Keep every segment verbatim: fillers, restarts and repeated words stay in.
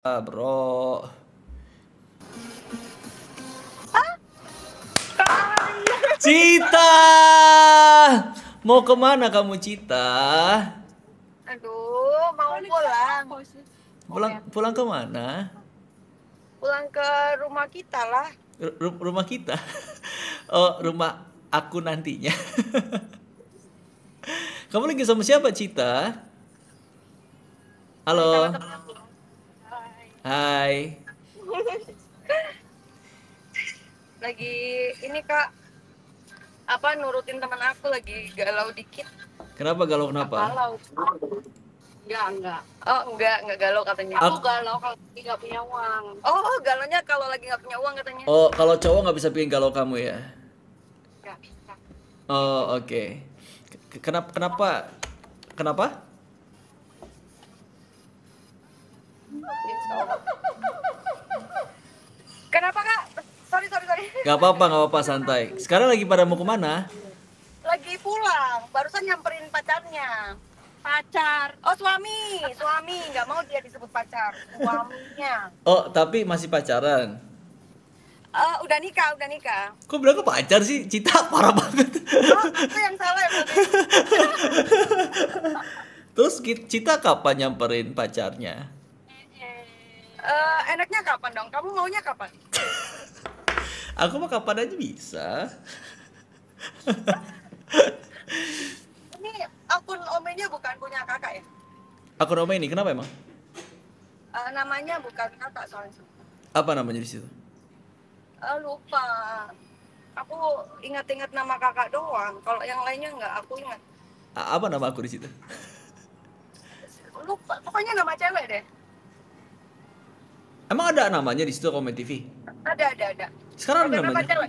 Ah, bro. Ah. Ah. Cita, mau kemana kamu Cita? Aduh, mau pulang. Pulang, pulang kemana? Pulang ke rumah kita lah. Ru rumah kita? Oh, rumah aku nantinya. Kamu lagi sama siapa Cita? Halo. Hai. Lagi ini Kak, apa nurutin teman aku lagi galau dikit. Kenapa galau kenapa? Galau. Enggak, enggak. Oh, enggak, enggak galau katanya. Aku galau kalau lagi enggak punya uang. Oh, galaunya kalau lagi enggak punya uang katanya. Oh, kalau cowok enggak bisa bikin galau kamu ya? Enggak bisa. Oh, oke. Okay. Kenapa kenapa? Kenapa? Kenapa Kak? Sorry sorry sorry. Gak apa-apa gak apa-apa santai. Sekarang lagi pada mau kemana? Lagi pulang. Barusan nyamperin pacarnya. Pacar? Oh suami. Suami. Gak mau dia disebut pacar. Suaminya. Oh tapi masih pacaran? Uh, udah nikah udah nikah. Kok bilang ke pacar sih Cita? Parah banget. Oh itu yang salah ya. Terus Cita kapan nyamperin pacarnya? Uh, enaknya kapan dong? Kamu maunya kapan? Aku mau kapan aja bisa. Ini akun Ome-nya bukan punya kakak ya? Akun Ome ini kenapa emang? Uh, namanya bukan kakak soalnya. Apa namanya di situ? Uh, lupa. Aku ingat-ingat nama kakak doang. Kalau yang lainnya nggak aku ingat. A- apa nama aku di situ? Lupa. Pokoknya nama cewek deh. Emang ada namanya di situ Ome T V? Ada, ada, ada. Sekarang ada namanya? Nama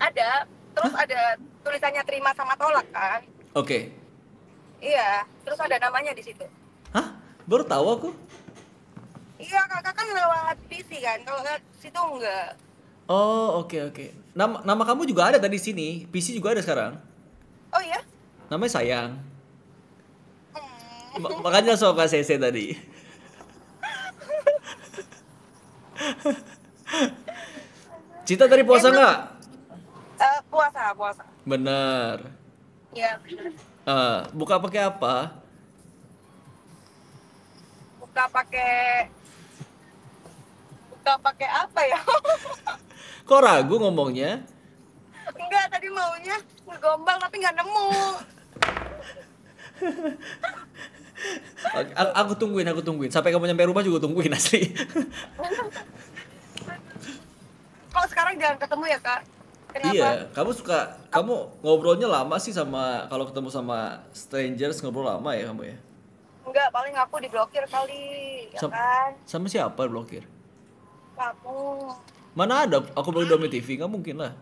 ada, terus hah? Ada tulisannya terima sama tolak kan? Oke. Okay. Iya, terus ada namanya di situ. Hah? Baru tahu aku? Iya, kakak kan lewat P C kan, kalau nggak situ enggak. Oh, oke okay, oke. Okay. Nama nama kamu juga ada tadi di sini, P C juga ada sekarang. Oh iya? Namanya sayang. Hmm. Makanya soal C C tadi. Cita tadi puasa nggak? Uh, puasa, puasa. Bener. Iya. Uh, buka pakai apa? Buka pakai, buka pakai apa ya? Kok ragu ngomongnya? Enggak, tadi maunya ngegombal tapi nggak nemu. A aku tungguin, aku tungguin. Sampai kamu nyampe rumah juga tungguin asli. Kalau sekarang jangan ketemu ya Kak. Kenapa? Iya, kamu suka, kamu ngobrolnya lama sih sama kalau ketemu sama strangers ngobrol lama ya kamu ya? Enggak, paling aku diblokir kali, ya Sam kan? Sama siapa diblokir? Kamu. Mana ada? Aku baru di Ome T V, nggak mungkin lah.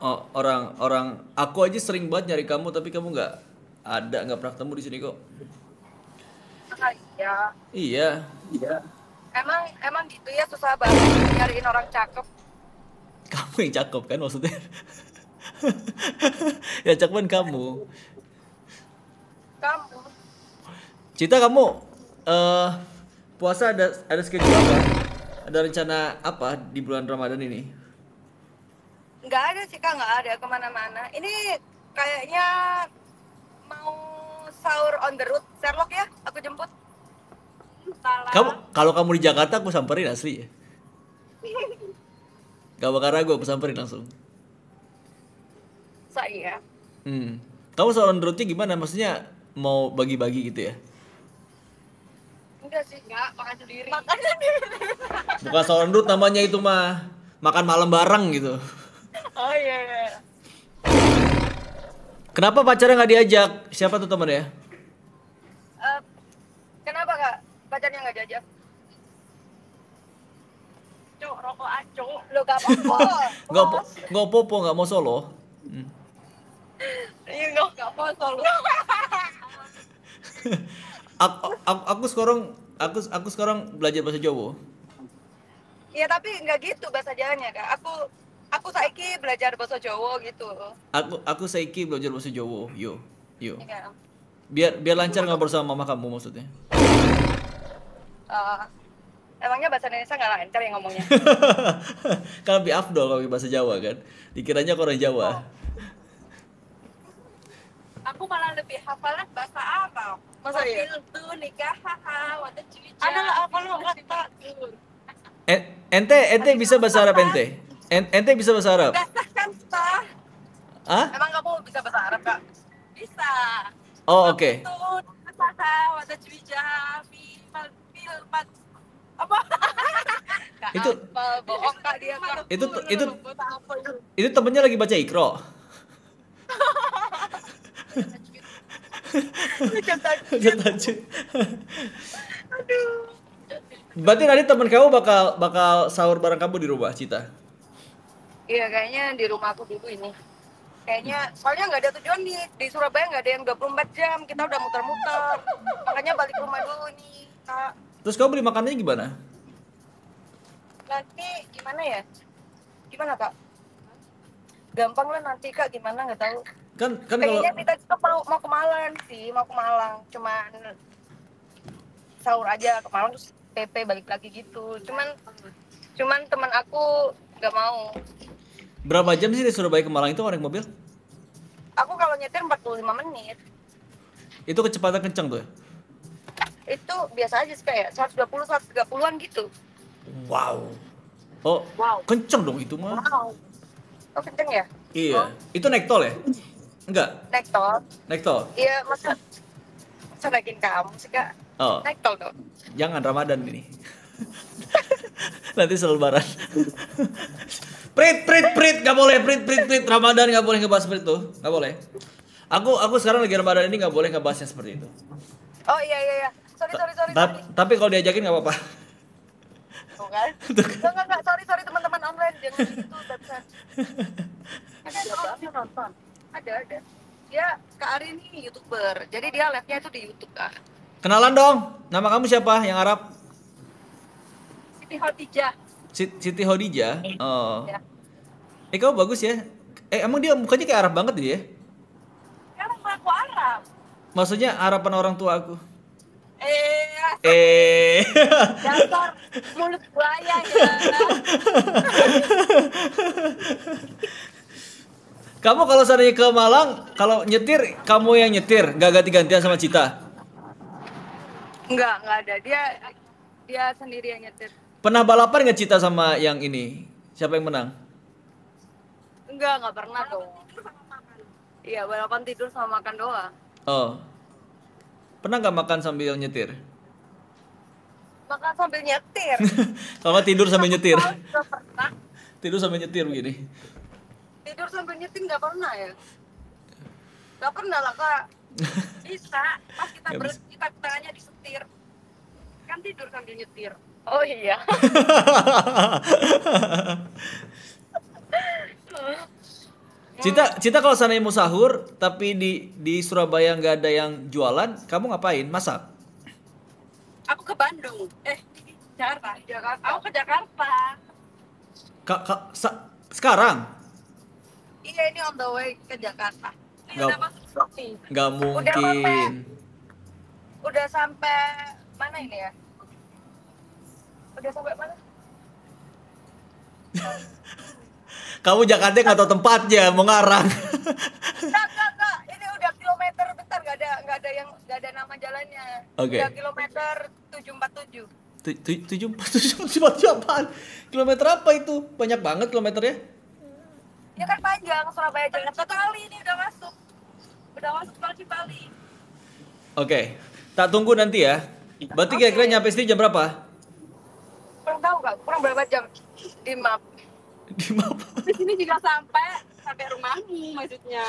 Oh, orang orang aku aja sering banget nyari kamu tapi kamu nggak ada, nggak pernah ketemu di sini kok. Ah, iya. Iya. Iya. Emang emang gitu ya susah banget nyariin orang cakep. Kamu yang cakep kan maksudnya? Ya cakepan kamu. Kamu. Cita kamu uh, puasa ada ada schedule apa? Ada rencana apa di bulan Ramadan ini? Nggak ada sih Kak, nggak ada kemana-mana. Ini kayaknya mau sahur on the road, Sherlock ya? Aku jemput. Salah. Kamu, kalau kamu di Jakarta aku samperin asli ya. Gak bakal ragu aku samperin langsung. Saya. Hmm. Kamu sahur on the roadnya gimana? Maksudnya mau bagi-bagi gitu ya? Enggak sih, enggak. Makan sendiri. Makan sendiri. Bukan sahur on the road namanya itu mah. Makan malam bareng gitu. Oh iya, iya. Kenapa pacarnya nggak diajak? Siapa tuh temennya? Uh, kenapa Kak? Pacarnya nggak diajak? Cuk, rokok acu. Lo gak popo. Gak po gak popo, gak mau solo. Hmm. You know, gak mau solo. aku, aku, aku sekarang aku aku sekarang belajar bahasa Jawa. Ya tapi nggak gitu bahasa Jawanya Kak. Aku aku saiki belajar bahasa Jawa gitu. Aku aku saiki belajar bahasa Jawa. Yo yo. Biar biar lancar ngobrol sama mama kamu maksudnya. Uh, emangnya bahasa Indonesia nggak lancar yang ngomongnya? Kan lebih afdol kalau bahasa Jawa kan? Dikiranya orang Jawa. Oh. Aku malah lebih hafalan bahasa Arab. Masa iya? Waktu nikah, haha, waktu cuci. Ada nggak apa lo kata? Ente, ente bisa bahasa Arab ente? Ente bisa bahasa Arab? Hah? Emang kamu bisa bahasa Arab kak? Bisa. Oh oke. Okay. Apa? Itu bohong kak dia kak. Itu itu itu temennya lagi baca Iqra. Aduh. Berarti nanti teman kamu bakal bakal sahur bareng kamu di rumah Cita? Iya kayaknya di rumah aku dulu ini. Kayaknya soalnya nggak ada tujuan di di Surabaya, nggak ada yang dua puluh empat jam, kita udah muter-muter. Makanya balik rumah dulu nih kak. Terus kamu beli makanannya gimana? Nanti gimana ya? Gimana kak? Gampang lah nanti kak, gimana nggak tahu. Kan kan kayaknya kalau... kita juga perlu mau ke Malang sih, mau ke Malang. Cuman sahur aja ke Malang terus P P balik lagi gitu. Cuman cuman teman aku nggak mau. Berapa jam sih dari Surabaya ke Malang itu naik mobil? Aku kalau nyetir empat puluh lima menit. Itu kecepatan kencang tuh ya? Itu biasa aja sih kayak seratus dua puluh, seratus tiga puluhan gitu. Wow. Oh, wow. Kencang dong itu mah. Wow. Oh kencang ya? Iya. Oh. Itu naik tol ya? Enggak? Naik tol. Naik tol? Iya, masa masa naikin kamu sih kak? Oh. Naik tol dong. Jangan Ramadan ini. Nanti selebaran. Prit, prit, prit, gak boleh, prit, prit, prit, Ramadan gak boleh ngebahas seperti itu, gak boleh. Aku aku sekarang lagi Ramadan ini gak boleh ngebahasnya seperti itu. Oh iya, iya, iya, sorry, sorry, sorry. Ta sorry. Tapi kalau diajakin gak apa-apa. Tuh kan? Tuh kan? Tuh, gak, gak, sorry, sorry teman-teman online, jangan gitu, gak bisa. Ada, ada nonton, ada, ada. Dia, Kak Ari ini YouTuber, jadi dia live-nya itu di YouTube, Kak. Kenalan dong, nama kamu siapa yang Arab? Siti Khadijah. Siti Khadijah, oh. Ya. Eh kamu bagus ya. Eh emang dia mukanya kayak Arab banget dia? Karena aku Arab. Maksudnya harapan orang tua aku. Eh. Eh. Dasar mulut buaya ya. Kamu kalau seandainya ke Malang, kalau nyetir kamu yang nyetir, nggak ganti-gantian sama Cita? Enggak, nggak ada. Dia dia sendiri yang nyetir. Pernah balapan nggak Cita sama yang ini? Siapa yang menang? Enggak, nggak pernah tuh. Iya, balapan tidur sama makan doang. Oh. Pernah nggak makan sambil nyetir? Makan sambil nyetir? Kalau tidur sambil nyetir? Nggak pernah. Tidur sambil nyetir begini? Tidur sambil nyetir nggak pernah ya? Nggak pernah lah, Kak. Bisa. Pas kita berhenti, tangannya disetir. Kan tidur sambil nyetir. Oh iya. Cita, Cita kalau sana mau sahur tapi di di Surabaya nggak ada yang jualan, kamu ngapain? Masak? Aku ke Bandung. Eh, Jakarta. Jakarta. Aku ke Jakarta. Ka, ka, sekarang? Iya ini on the way ke Jakarta. Ini gak, udah masuk Shopee. Nggak mungkin. Udah sampai, udah sampai mana ini ya? Udah sampai mana? Kamu Jakarta nggak tahu tempatnya, mau ngarang. Nggak, nggak, nggak. Ini udah kilometer bentar, nggak ada, nggak ada yang, nggak ada nama jalannya. Okay. Udah kilometer tujuh empat tujuh. Tujuh empat tujuh tujuh empat tujuh apaan? Kilometer apa itu? Banyak banget kilometernya. Ya kan panjang Surabaya Jakarta kali ini udah masuk, udah masuk Bali Bali. Oke, okay. Tak tunggu nanti ya. Berarti okay. Kira-kira nyampe sini jam berapa? Kurang tahu kak, kurang berapa jam di map. Di map. Di sini juga sampai sampai rumahmu maksudnya.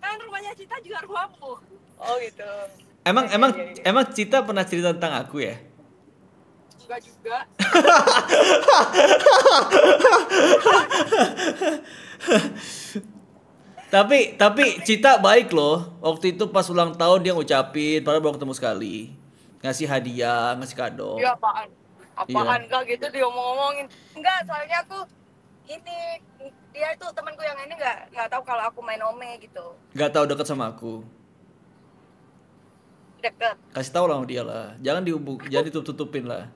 Kan rumahnya Cita juga rumahmu. Oh gitu. Emang emang emang Cita pernah cerita tentang aku ya? Enggak juga. Tapi, tapi Cita baik loh. Waktu itu pas ulang tahun dia ngucapin, padahal baru ketemu sekali. Ngasih hadiah, ngasih kado. Iya apaan? Apaan iya. Kak gitu dia ngomongin. Enggak, soalnya aku ini, dia itu temanku yang ini gak, gak tahu kalau aku main Ome gitu. Gak tahu deket sama aku. Deket. Kasih tahu lah sama dia lah. Jangan dihubung, jangan ditutup-tutupin lah.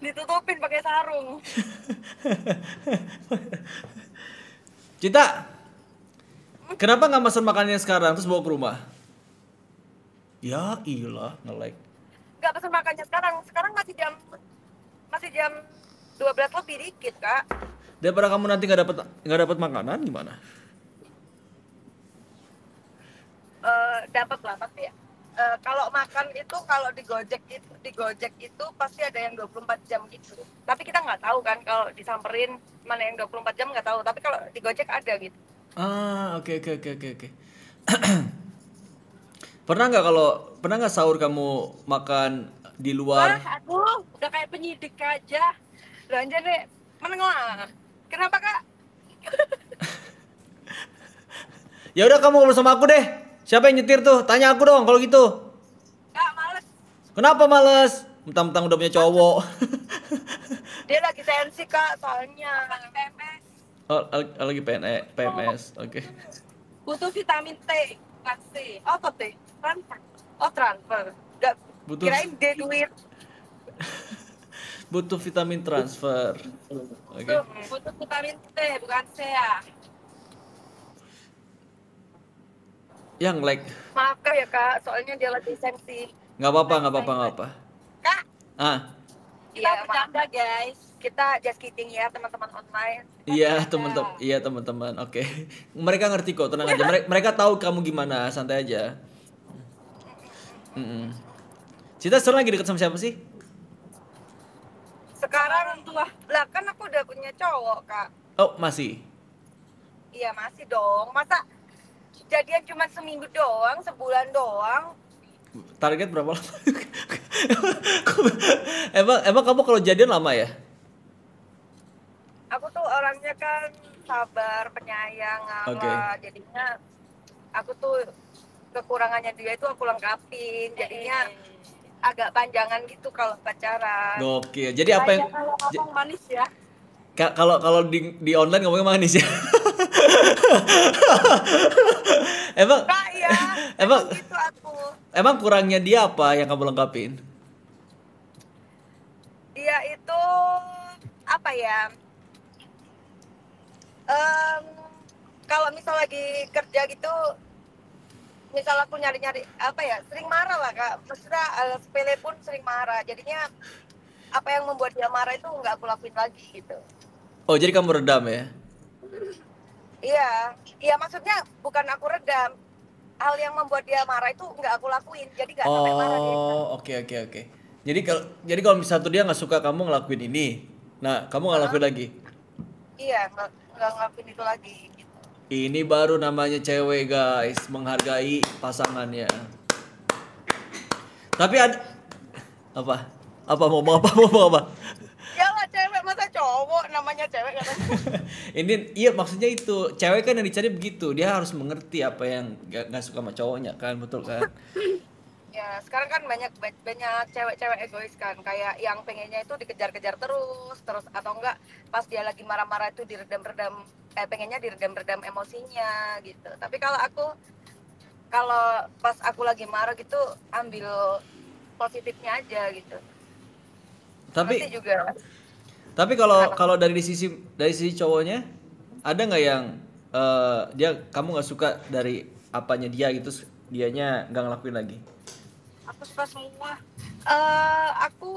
Ditutupin pakai sarung. Cita, kenapa nggak pesan makanannya sekarang terus bawa ke rumah? Ya iyalah, nge-like. Nggak pesan makannya sekarang. Sekarang masih jam masih jam dua belas lebih dikit, Kak. Daripada kamu nanti nggak dapat nggak dapat makanan gimana? Uh, dapat lah pasti. Uh, kalau makan itu kalau di Gojek itu di Gojek itu pasti ada yang dua puluh empat jam gitu. Tapi kita nggak tahu kan kalau disamperin mana yang dua puluh empat jam nggak tahu. Tapi kalau di Gojek ada gitu. Ah, oke oke oke oke. Pernah nggak kalau pernah nggak sahur kamu makan di luar? Wah, aduh, udah kayak penyidik aja. Belanja deh, menengah. Kenapa, Kak? Ya udah kamu ngobrol sama aku deh. Siapa yang nyetir tuh? Tanya aku dong kalau gitu. Kak, males. Kenapa males? Mentang-mentang udah punya cowok. Dia lagi tensi, Kak, soalnya lagi P M S. Oh, lagi P N S, P M S. Oke. Okay. Butuh vitamin T, pasti. Apa T? Transfer. Oh, transfer. Enggak butuh. Kirain dia duit. Butuh vitamin transfer. Oke. Okay. Butuh vitamin T, bukan C ya. Yang like. Maaf Kak ya Kak, soalnya dia lagi sensi. Nggak apa-apa, nggak apa-apa, nggak apa. Kak. Ah. Kita ya, bercanda guys. Kita just kidding ya teman-teman online. Iya teman-teman, iya teman-teman. Oke. Okay. Mereka ngerti kok, tenang aja. Mereka, mereka tahu kamu gimana, santai aja. Mm-mm. Cita sekarang lagi deket sama siapa sih? Sekarang tuh lah kan aku udah punya cowok Kak. Oh masih? Iya masih dong. Masa jadian cuma seminggu doang, sebulan doang. Target berapa lama? emang, emang kamu kalau jadian lama ya? Aku tuh orangnya kan sabar, penyayang, ngalah. Okay. Jadinya aku tuh kekurangannya dia itu aku lengkapin. Jadinya agak panjangan gitu kalau pacaran. Oke, jadi apa yang kalau ngomong manis ya? Kalau kalau di, di online ngomongnya manis ya? Emang, Kak, ya. emang, emang, gitu aku. Emang kurangnya dia apa yang kamu lengkapin? Dia itu apa ya? Um, kalau misal lagi kerja gitu, misal aku nyari-nyari apa ya? Sering marah lah Kak. Maksudnya uh, sepele pun sering marah. Jadinya apa yang membuat dia marah itu nggak aku lakuin lagi gitu. Oh jadi kamu redam ya? Iya, iya maksudnya bukan aku redam. Hal yang membuat dia marah itu nggak aku lakuin, jadi nggak sampai marah dia. Oh, oke oke oke. Jadi kalau jadi kalau misalnya tuh dia nggak suka kamu ngelakuin ini, nah kamu nggak lakuin lagi? Iya, nggak ngelakuin itu lagi. Gitu. Ini baru namanya cewek guys, menghargai pasangannya. Tapi ada apa? Apa mau apa mau apa? Cewek masa cowok namanya cewek katanya. Ini iya maksudnya itu cewek kan yang dicari begitu, dia harus mengerti apa yang nggak suka sama cowoknya kan, betul kan? Ya sekarang kan banyak banyak cewek-cewek egois kan, kayak yang pengennya itu dikejar-kejar terus terus atau enggak pas dia lagi marah-marah itu diredam-redam, eh pengennya diredam-redam emosinya gitu. Tapi kalau aku kalau pas aku lagi marah gitu ambil positifnya aja gitu. Tapi nanti juga tapi kalau kalau dari sisi dari sisi cowoknya ada nggak yang uh, dia kamu nggak suka dari apanya dia gitu, dianya nggak ngelakuin lagi? Aku suka semua. Uh, aku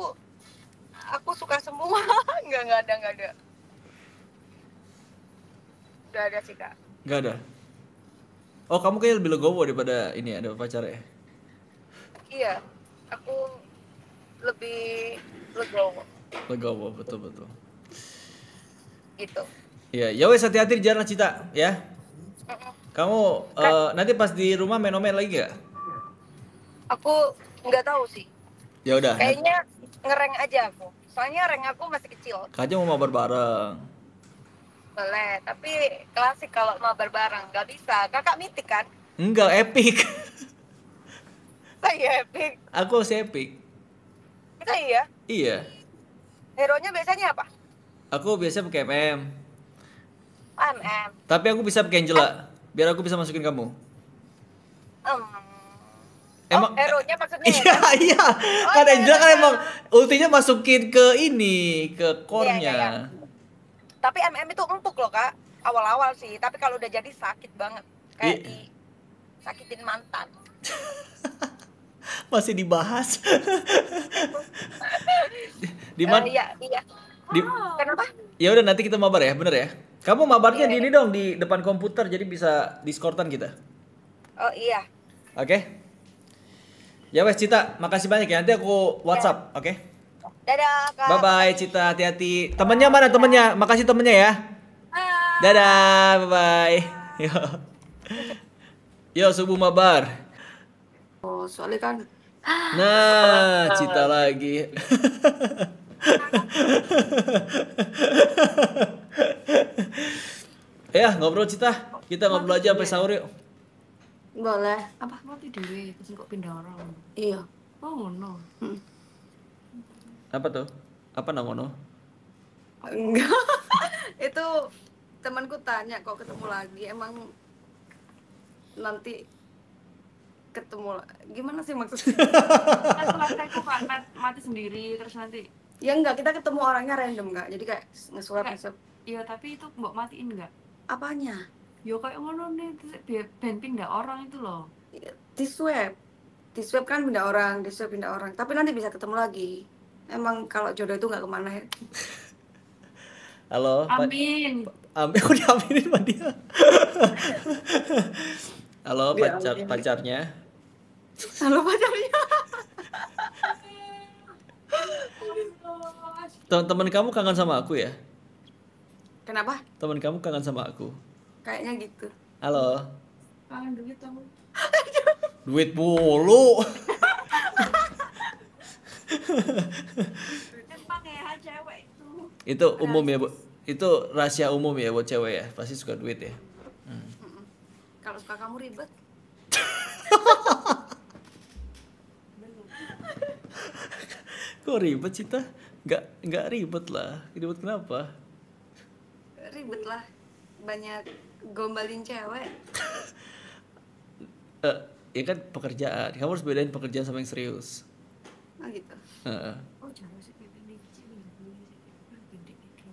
aku suka semua. nggak nggak ada nggak ada nggak ada sih Kak. Nggak ada. Oh kamu kayaknya lebih legowo daripada ini ada pacarnya. Iya aku lebih legowo. Legowo betul betul. Gitu. Iya, ya wes hati-hati di jalan Cita, ya. Kamu uh, nanti pas di rumah main-main lagi gak? Aku nggak tahu sih. Ya udah. Kayaknya ngereng aja aku. Soalnya rank aku masih kecil. Kayaknya mau mabar bareng. Boleh, tapi klasik kalau mabar bareng nggak bisa. Kakak mitik kan? Enggak, epic. Saya epic. Aku sih epic. Kita iya. Iya. Hero-nya biasanya apa? Aku biasanya pakai M M. M M. Tapi aku bisa pakai Angela, biar aku bisa masukin kamu. Emang oh, eronya maksudnya. Iya, iya. Oh, kan Angela kan emang ultinya masukin ke ini, ke core-nya. Iya, iya. Tapi M M itu empuk loh, Kak. Awal-awal sih, tapi kalau udah jadi sakit banget. Kayak I... di sakitin mantan. Masih dibahas. Di mana? Uh, iya, iya. Di... Kenapa? Ya udah nanti kita mabar ya, bener ya. Kamu mabarnya iya, di ini iya. dong di depan komputer jadi bisa Discordan kita. Oh iya. Oke. Okay. Ya wes Cita, makasih banyak ya. Nanti aku WhatsApp, oke? Okay? Dadah, Kak. Bye-bye Cita, hati-hati. Temennya mana temennya? Makasih temennya ya. Dadah, bye-bye. Yo. Yo, subuh mabar. Oh, soalnya kan. Nah, Cita lagi. Ya, ngobrol Cita. Kita ngobrol aja sampai sahur yuk. Boleh. Apa ngerti dhewe kucing kok pindah orang. Iya. Oh ngono. Hmm. Apa tuh? Apa nang ngono? Enggak. Itu temanku tanya kok ketemu lagi. Emang nanti ketemu gimana sih maksudnya? Aku mati sendiri terus nanti. Ya enggak, kita ketemu orangnya random enggak. Jadi kayak ngesulap-ngesulap. Iya, tapi itu mbok matiin enggak? Apanya? Yo kayak ngono nih, ben pindah orang itu loh. Di swab, di swab kan pindah orang, di swab pindah orang. Tapi nanti bisa ketemu lagi. Emang kalau jodoh itu nggak kemana ya? Halo. Amin. Amin. Aku diaminin sama dia. Halo pacar pacarnya. Halo pacarnya. Teman-teman kamu kangen sama aku ya? Kenapa? Teman kamu kangen sama aku. Kayaknya gitu. Halo. Kangen duit kamu. Duit bulu. Itu umum ya, Bu. Itu rahasia umum ya buat cewek ya. Pasti suka duit ya. Hmm. Kalau suka kamu ribet. Kok ribet Cita? Enggak enggak ribet lah. Ribet kenapa? Ribet lah. Banyak gombalin cewek. uh, ya kan pekerjaan, kamu harus bedain pekerjaan sama yang serius. Oh gitu. Uh. Oh jangan sih bedain kecil ini, gede itu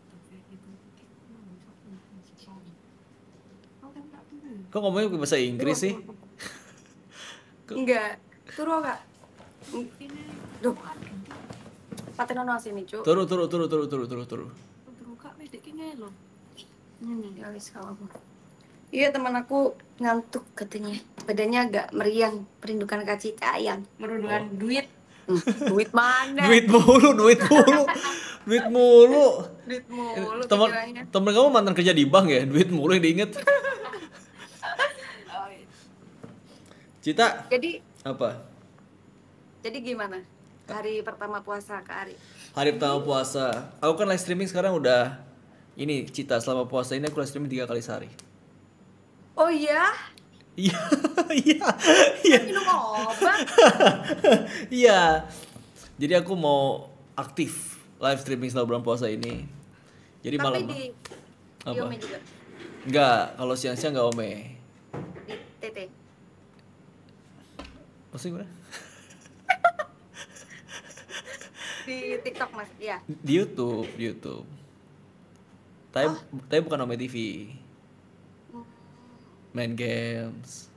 tapi kok ngomongnya bahasa Inggris sih? Enggak, turu enggak? Duh. Patenono sini, Cuk. Turu turu turu turu turu turu turu. Turu Kak, wis dekne lho. Ya wis kalau aku. Iya teman aku ngantuk katanya. Badannya agak meriang, merindukan Kak Cita yang merindukan oh. duit. Hmm, duit mana? Duit mulu, duit mulu. Duit mulu. Duit mulu. Teman teman kamu mantan kerja di bank ya, duit mulu yang diinget. Cita. Jadi apa? Jadi gimana? Hari pertama puasa Kak Ari. Hari pertama puasa. Aku kan live streaming sekarang udah ini Cita selama puasa ini aku live streaming tiga kali sehari. Oh iya? Iya, iya, iya. Minum obat. Iya. Jadi aku mau aktif live streaming selama bulan puasa ini. Jadi tapi malam. Di, apa? Di Ome juga. Enggak, kalau siang-siang enggak Ome. Di T T. Masih gimana? Di TikTok Mas, ya. Di YouTube, di YouTube. Tapi, oh. tapi bukan Ome T V. Main games.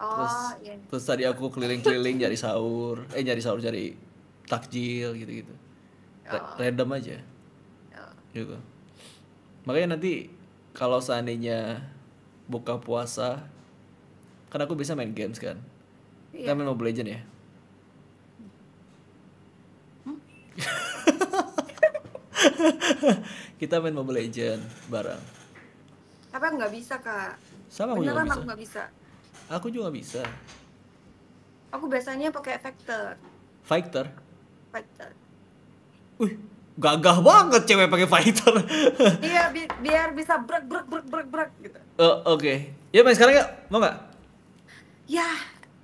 Oh, terus, iya. terus tadi aku keliling-keliling nyari sahur. Eh nyari sahur, cari takjil gitu-gitu. Oh. Random aja. Oh. Gitu. Makanya nanti kalau seandainya buka puasa, kan aku bisa main games kan. Kita yeah. main Mobile Legends ya. Hmm? Kita main Mobile Legends bareng. Tapi aku nggak bisa Kak. Sama beneran aku nggak bisa. Aku juga nggak bisa. Aku biasanya pakai fighter. Fighter. Fighter. Wih, gagah banget cewek pakai fighter. Iya, bi biar bisa brek brek brek brek brek gitu. Uh, Oke, okay. Ya main sekarang nggak? Mau nggak? Ya,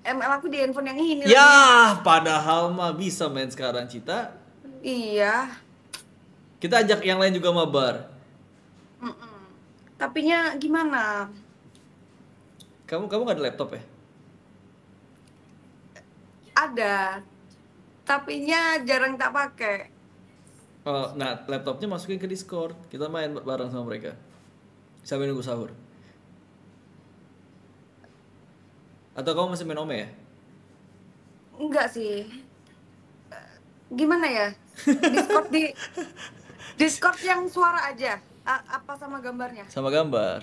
M L aku di handphone yang ini. Ya, lagi. Padahal mah bisa main sekarang Cita. Iya. Kita ajak yang lain juga mabar. Mm -mm. Tapinya gimana? Kamu kamu gak ada laptop ya? ada, tapinya jarang tak pakai. Oh, nah laptopnya masukin ke Discord, kita main bareng sama mereka sambil nunggu sahur. Atau kamu masih main Ome ya? Enggak sih. Gimana ya? Discord di Discord yang suara aja. A apa sama gambarnya? Sama gambar.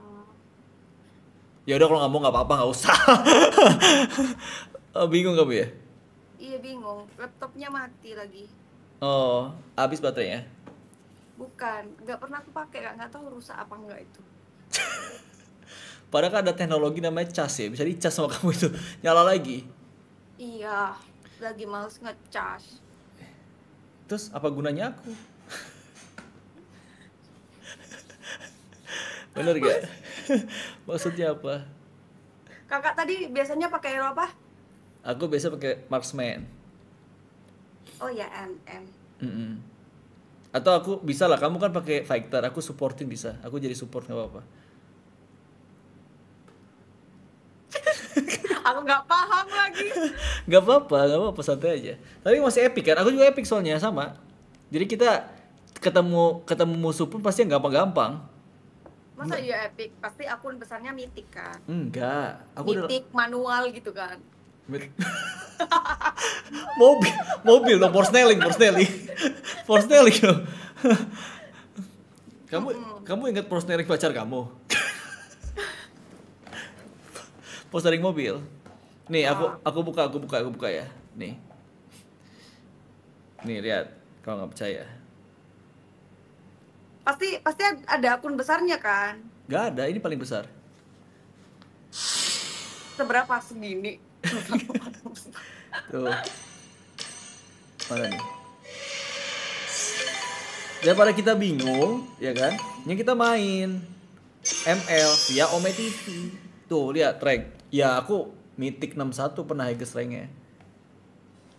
Hmm. Ya udah kalau nggak mau nggak apa-apa, nggak usah. Bingung kamu ya? Iya bingung, laptopnya mati lagi. Oh, habis baterainya? Bukan, nggak pernah aku pakai, nggak tahu rusak apa nggak itu. Padahal kan ada teknologi namanya cas ya, bisa dicas sama kamu itu, nyala lagi. Iya, lagi males ngecas. Terus apa gunanya aku? Bener gak? Maksudnya apa? Kakak tadi biasanya pakai hero apa? Aku biasa pakai marksman. Oh ya, M M. Mm -mm. Atau aku bisa lah. Kamu kan pakai fighter. Aku supporting bisa. Aku jadi support nggak apa-apa. Aku nggak paham lagi. Nggak apa-apa, nggak apa-apa, santai aja. Tapi masih epic kan? Aku juga epic soalnya sama. Jadi kita ketemu ketemu musuh pun pasti yang gampang-gampang. Masa iya epic? Pasti akun besarnya mythic kan? Enggak. Aku mythic udah... manual gitu kan? mobil mobil dong, porsneling porsneling porsneling dong. kamu mm. kamu ingat porsneling pacar kamu? Porsneling mobil nih. Aku aku buka aku buka aku buka ya, nih nih lihat kalau nggak percaya. Pasti pasti ada akun besarnya kan? Nggak ada, ini paling besar. Seberapa? Segini. Tuh. Mana nih? Daripada kita bingung, ya kan? Yang kita main M L via Ome T V. Tuh, lihat rank. Ya, aku mythic enam satu pernah highest rank-nya.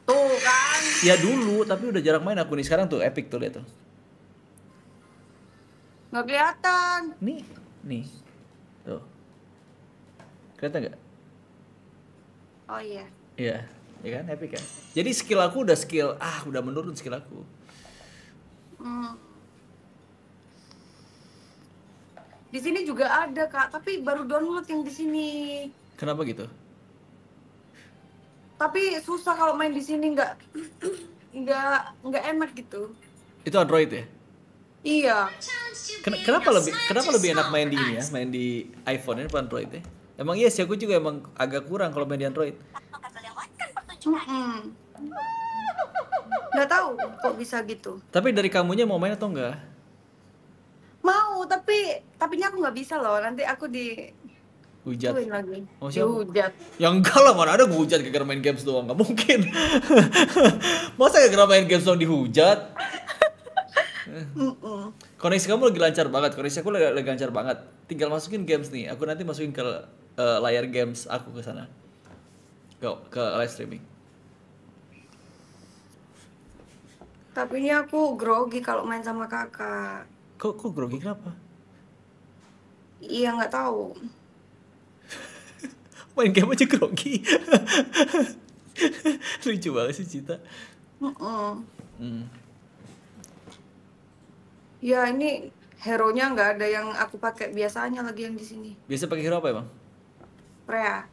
Tuh kan. Ya dulu, tapi udah jarang main aku nih. Sekarang tuh epic tuh, lihat tuh. Nggak kelihatan. Nih, nih. Tuh. Kelihatan nggak? Oh iya. Iya, ya kan, happy kan. Jadi skill aku udah skill, ah udah menurun skill aku. Hmm. Di sini juga ada kak, tapi baru download yang di sini. Kenapa gitu? Tapi susah kalau main di sini, nggak nggak nggak enak gitu. Itu Android ya? Iya. Ken kenapa lebih kenapa lebih enak main di ini ya, main di iPhone ini bukan Android ya? Emang iya sih, aku juga emang agak kurang kalau main di Android. Hmm. Gak tahu kok bisa gitu. Tapi dari kamunya mau main atau enggak? Mau, tapi tapinya aku nggak bisa loh. Nanti aku di hujat. Oh, hujat. Yang enggak lah, mana ada hujat gara-gara main games doang, nggak mungkin. Masa gara-gara main games doang dihujat? Koneksi kamu lagi lancar banget, koneksi aku lagi, lagi lancar banget. Tinggal masukin games nih, aku nanti masukin ke uh, layar games aku ke sana, ke ke live streaming. Tapi ini aku grogi kalau main sama kakak. Kok kok grogi kenapa? Iya nggak tahu. Main game aja grogi. Lucu banget sih Cita. Mm -mm. Mm. Ya ini hero-nya nggak ada yang aku pakai biasanya lagi yang di sini. Biasa pakai hero apa emang? Freya.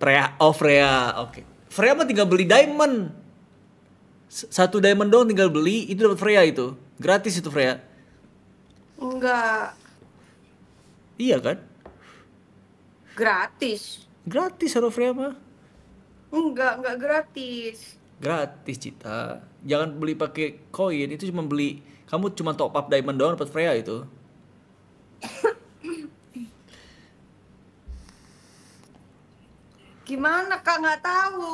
Freya, oh Freya, oke. Okay. Freya mah tinggal beli diamond. Satu diamond doang tinggal beli, itu dapat Freya itu, gratis itu Freya. Enggak. Iya kan? Gratis. Gratis hero Freya mah? Enggak, enggak gratis. Gratis Cita, jangan beli pakai koin, itu cuma beli. Kamu cuma top up diamond doang dapat Freya itu. Gimana kak, nggak tahu?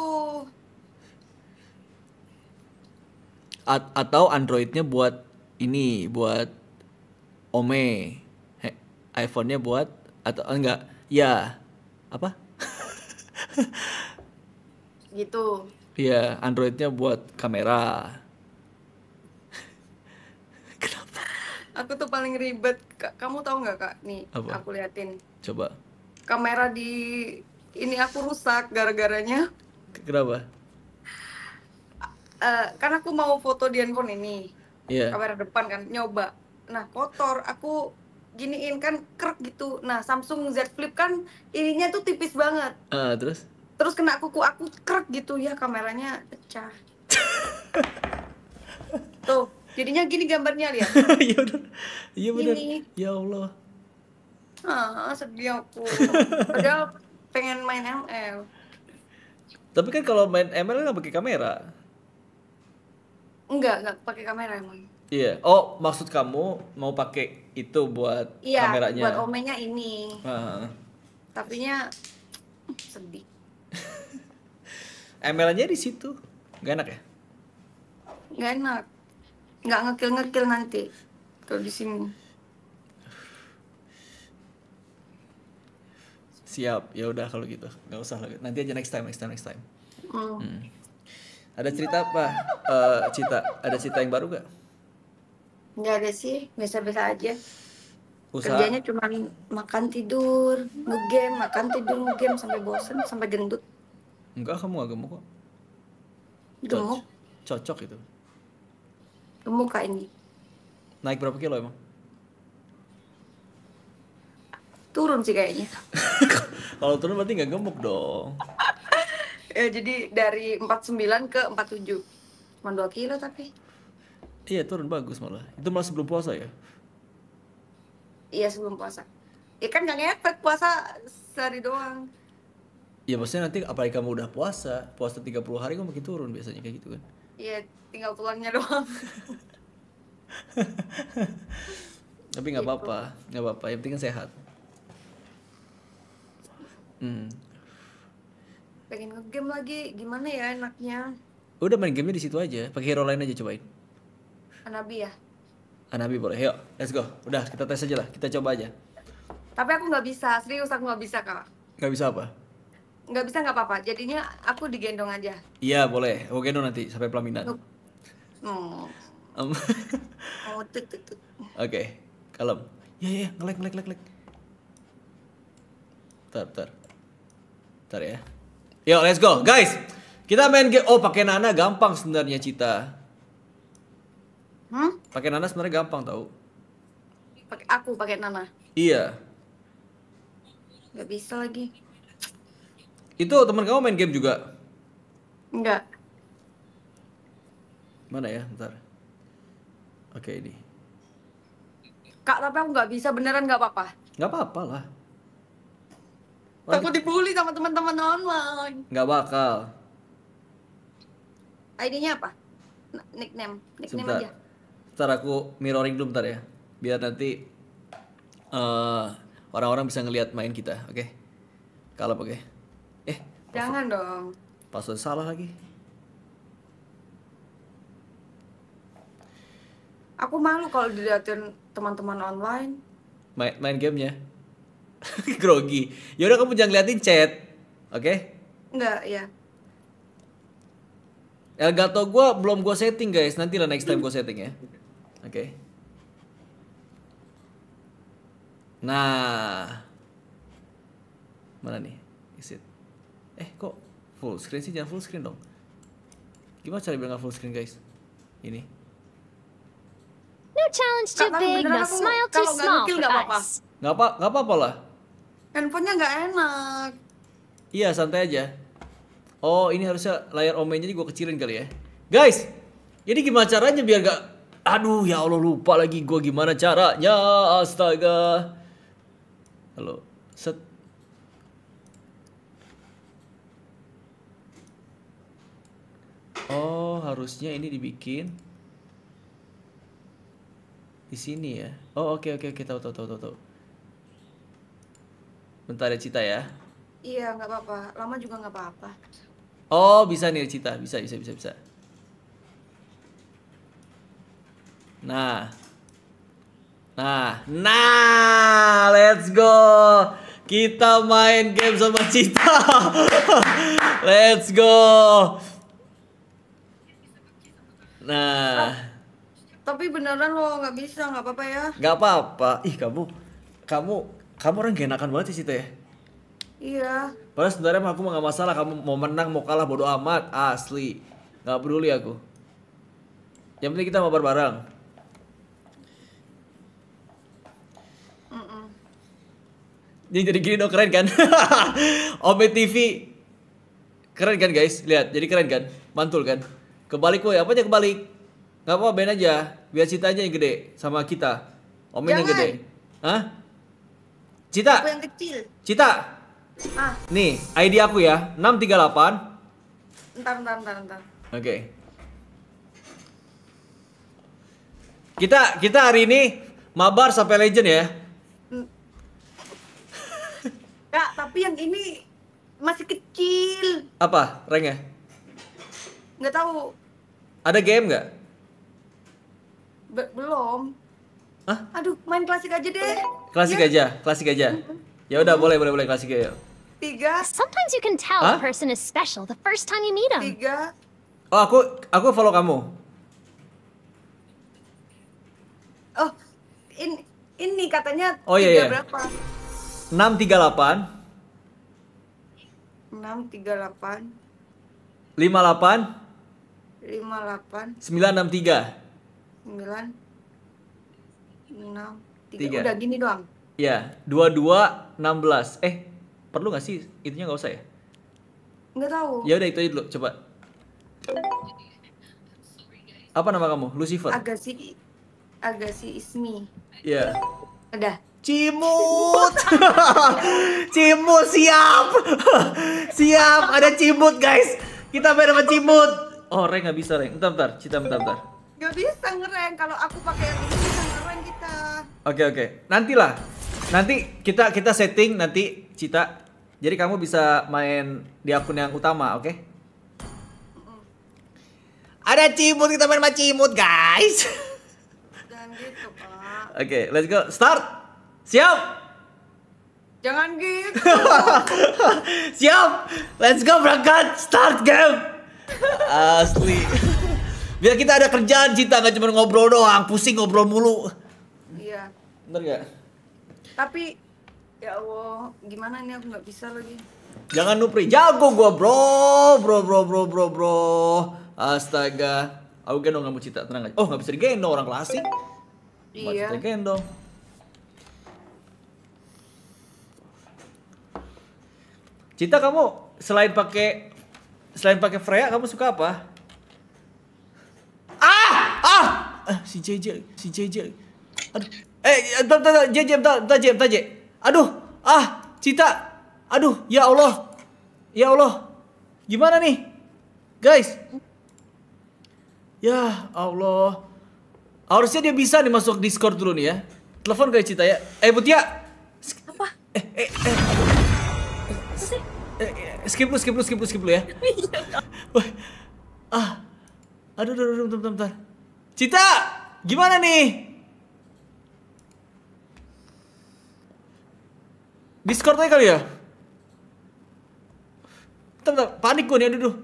A- atau Androidnya buat ini, buat Ome, iPhone-nya buat atau enggak? Ya apa? Gitu. Iya, Androidnya buat kamera. Aku tuh paling ribet, kamu tahu nggak kak? Nih, apa? Aku liatin. Coba. Kamera di ini aku rusak gara-garanya. Kenapa? Uh, kan aku mau foto di handphone ini, yeah. kamera depan kan, nyoba. Nah kotor, aku giniin kan krek gitu. Nah Samsung Z Flip kan ininya tuh tipis banget. Uh, terus? Terus kena kuku aku krek gitu ya, kameranya pecah. Tuh, jadinya gini gambarnya lihat. Iya benar. Iya benar. Ya Allah. Ah, sedih aku. Padahal pengen main M L. Tapi kan kalau main M L nggak pakai kamera. Enggak, enggak pakai kamera emang. Iya. Yeah. Oh, maksud kamu mau pakai itu buat yeah, kameranya? Iya, buat omenya ini. Uh. Tapinya sedih. M L-nya di situ. Nggak enak ya? Nggak enak. Nggak ngekil-ngekil nanti kalau di sini. Siap. Ya udah kalau gitu. Nggak usah lagi. Nanti aja next time, next time, next time. Mm. Hmm. Ada cerita apa? Uh, Cita, ada cerita yang baru gak? Nggak ada sih, biasa-biasa aja. Usaha? Kerjanya cuma makan tidur, nge-game, makan tidur, nge-game sampai bosen, sampai gendut. Enggak, kamu gak gemuk kok. Gemuk? Cocok itu. Gemuk kak ini. Naik berapa kilo emang? Turun sih kayaknya. Kalau turun berarti nggak gemuk dong. Ya, jadi dari empat puluh sembilan ke empat puluh tujuh. Cuma dua kilo tapi. Iya, turun bagus malah. Itu malah sebelum puasa ya? Iya, sebelum puasa. Ya kan gak ngepet puasa sehari doang. Iya, maksudnya nanti apalagi kamu udah puasa, puasa tiga puluh hari kamu makin turun biasanya kayak gitu kan? Iya, tinggal tulangnya doang. Tapi gak apa-apa, gitu. Gak apa-apa, yang penting kan sehat. Hmm. Pengen nge-game lagi, gimana ya enaknya? Udah main gamenya di situ aja, pakai hero lain aja cobain. Hanabi ya? Hanabi boleh, yuk, let's go. Udah, kita tes aja lah, kita coba aja. Tapi aku nggak bisa, serius aku nggak bisa kak. Nggak bisa apa? Nggak bisa nggak apa-apa, jadinya aku digendong aja. Iya boleh, aku gendong nanti sampai pelaminan. Hmm. Um. Oh, tuk, tuk, tuk. Oke, okay. Kalem. Ya ya, nge-lag, nge-lag, nge-lag. Bentar, bentar. Bentar ya. Yo, let's go, guys. Kita main game. Oh, pakai Nana gampang sebenarnya, Cita. Hmm? Pakai Nana sebenarnya gampang, tau? Pakai aku, pakai Nana. Iya. Gak bisa lagi. Itu teman kamu main game juga? Enggak. Mana ya, ntar. Oke ini. Kak, tapi aku nggak bisa beneran, nggak apa-apa. Nggak apa-apa lah. Takut dibully sama teman-teman online. Nggak bakal. I D-nya apa? Nickname, nickname aja. Ntar aku mirroring dulu bentar ya, biar nanti uh, orang-orang bisa ngelihat main kita, oke? Okay? Kalem oke? Okay? Eh? Jangan dong. Password salah lagi. Aku malu kalau dilihatin teman-teman online. Main, main gamenya. Grogi. Yaudah kamu jangan liatin chat, oke? Okay? Enggak, ya. Elgato gue belum gue setting guys, nanti lah next time gue setting ya, oke? Okay. Nah, mana nih? Is it? Eh kok full screen sih, jangan full screen dong. Gimana cara bilang full screen guys? Ini. No challenge too big, no smile too small. Nggak apa, nggak apa-apa lah. Handphonenya nggak enak. Iya santai aja. Oh ini harusnya layar omenya jadi gue kecilin kali ya, guys. Jadi gimana caranya biar gak? Aduh ya Allah lupa lagi gue gimana caranya. Astaga. Halo. Set. Oh harusnya ini dibikin di sini ya. Oh oke oke oke tahu tahu tahu tahu. Bentar ya Cita ya. Iya nggak apa-apa, lama juga nggak apa-apa. Oh bisa nih Cita, bisa bisa bisa bisa. Nah, nah, nah, let's go. Kita main game sama Cita. Let's go. Nah. Tapi beneran lo nggak bisa, nggak apa-apa ya? Nggak apa-apa. Ih kamu, kamu, kamu orang genakan banget sih Cita ya. Iya. Padahal sebenarnya aku mah gak masalah, kamu mau menang mau kalah bodo amat, asli. Gak peduli aku. Yang penting kita mabar bareng. Mm-mm. Ini jadi gini dong, keren kan? Ome T V. Keren kan guys? Lihat, jadi keren kan? Mantul kan? Kebalik woy, apanya kebalik? Gak apa-apa, ben aja. Biar Cita aja yang gede sama kita. Ome yang gede. Hah? Cita. Aku yang kecil. Cita. Ah. Nih, I D aku ya, enam tiga delapan. Entar, entar, entar, entar. Oke. Okay. Kita kita hari ini mabar sampai legend ya. Kak, tapi yang ini masih kecil. Apa? Ranknya? Nggak tahu. Ada game nggak? Be- belum. Hah? Aduh, main klasik aja deh. Klasik ya? aja, klasik aja. Ya udah, boleh boleh boleh klasik ya. Tiga. Sometimes you can tell a person is special the first time you meet them. Tiga. Oh, aku aku follow kamu. Oh, ini ini katanya oh, tiga iya, iya. berapa? enam tiga delapan. enam tiga delapan. lima delapan. lima delapan. sembilan enam tiga. sembilan enam tiga. Udah gini doang. Ya, dua dua enam belas. Eh, perlu gak sih? Itunya gak usah ya? Gak tahu. Ya udah itu aja dulu, coba. Apa nama kamu? Lucifer? Agassi. Agassi Ismi. Ya. Udah. Cimut. Cimut siap. Siap, ada cimut guys. Kita main sama cimut. Oh, Reng gak bisa, Reng. Bentar, bentar. Cita, bentar, bentar. Gak bisa ngereng kalau aku pakai yang ini bisa ngereng kita. Oke, oke. Nantilah. Nanti kita kita setting nanti Cita. Jadi kamu bisa main di akun yang utama, oke? Okay? Mm. Ada cimut, kita main sama cimut, guys. Jangan gitu, Pak. Oke, okay, let's go. Start. Siap. Jangan gitu. Siap. Let's go berangkat. Start game. Asli. Biar kita ada kerjaan, Cita, gak cuma ngobrol doang, pusing ngobrol mulu. Iya. Bener gak? Tapi, ya Allah, gimana nih aku gak bisa lagi. Jangan Nupri, jago gua bro, bro bro bro bro bro. Astaga, aku gendong kamu Cita, tenang aja. Oh gak bisa digendong, orang klasik. Iya. Gak bisa digendong. Cita, kamu selain pakai selain pakai Freya, kamu suka apa? Ah! Ah! Ah, si J J, si J J. Aduh. Eh, entar entar J J, entar entar J J, entar J J. Aduh, ah, Cita. Aduh, ya Allah. Ya Allah. Gimana nih? Guys. Ya Allah. Harusnya dia bisa nih masuk Discord dulu nih ya. Telepon ke Cita ya. Eh, Butia. Apa? Eh, eh, eh. Eh, skip lu, skip lu, skip lu, skip lu ya. Wah. Ah. Aduh, aduh, aduh, bentar, bentar. Cita, gimana nih? Discord aja kali ya? Bentar, bentar, panik gue nih, aduh, aduh.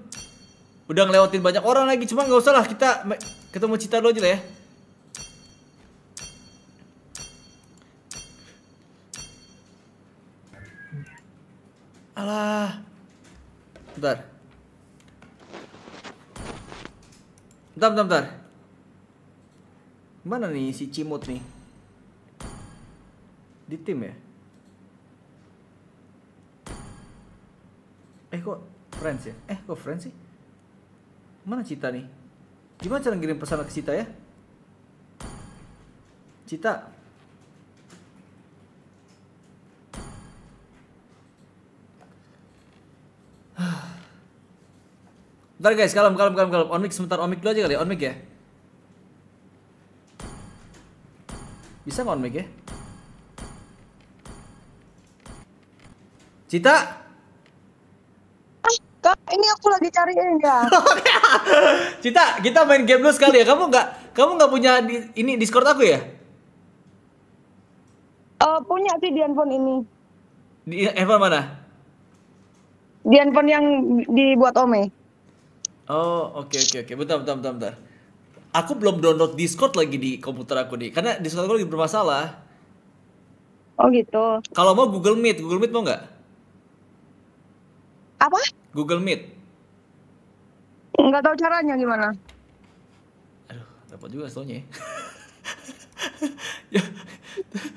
Udah ngelewatin banyak orang lagi, cuma gak usah lah, kita ketemu Cita dulu aja lah ya. Alah. Bentar. Bentar, bentar, bentar. Mana nih si Cimut nih? Di tim ya? Eh kok friends ya? Eh kok friends sih? Mana Cita nih? Gimana cara ngirim pesan ke Cita ya? Cita? Bentar guys, kalem, kalem, kalem, kalem. On mic sebentar, on mic dulu aja kali ya, on mic ya. Bisa nggak on mic ya? Cita? Kak, ini aku lagi cariin ya. Cita, kita main game dulu sekali ya. Kamu nggak, kamu nggak punya di, ini Discord aku ya? Uh, punya sih di handphone ini. Di handphone mana? Di handphone yang dibuat Ome. Oh, oke, okay, oke, okay, oke. Okay. Bentar, bentar, bentar, bentar. Aku belum download Discord lagi di komputer aku nih, karena Discord aku lagi bermasalah. Oh gitu. Kalau mau Google Meet, Google Meet mau nggak? Apa? Google Meet. Nggak tahu caranya gimana. Aduh, repot juga soalnya ya. ya,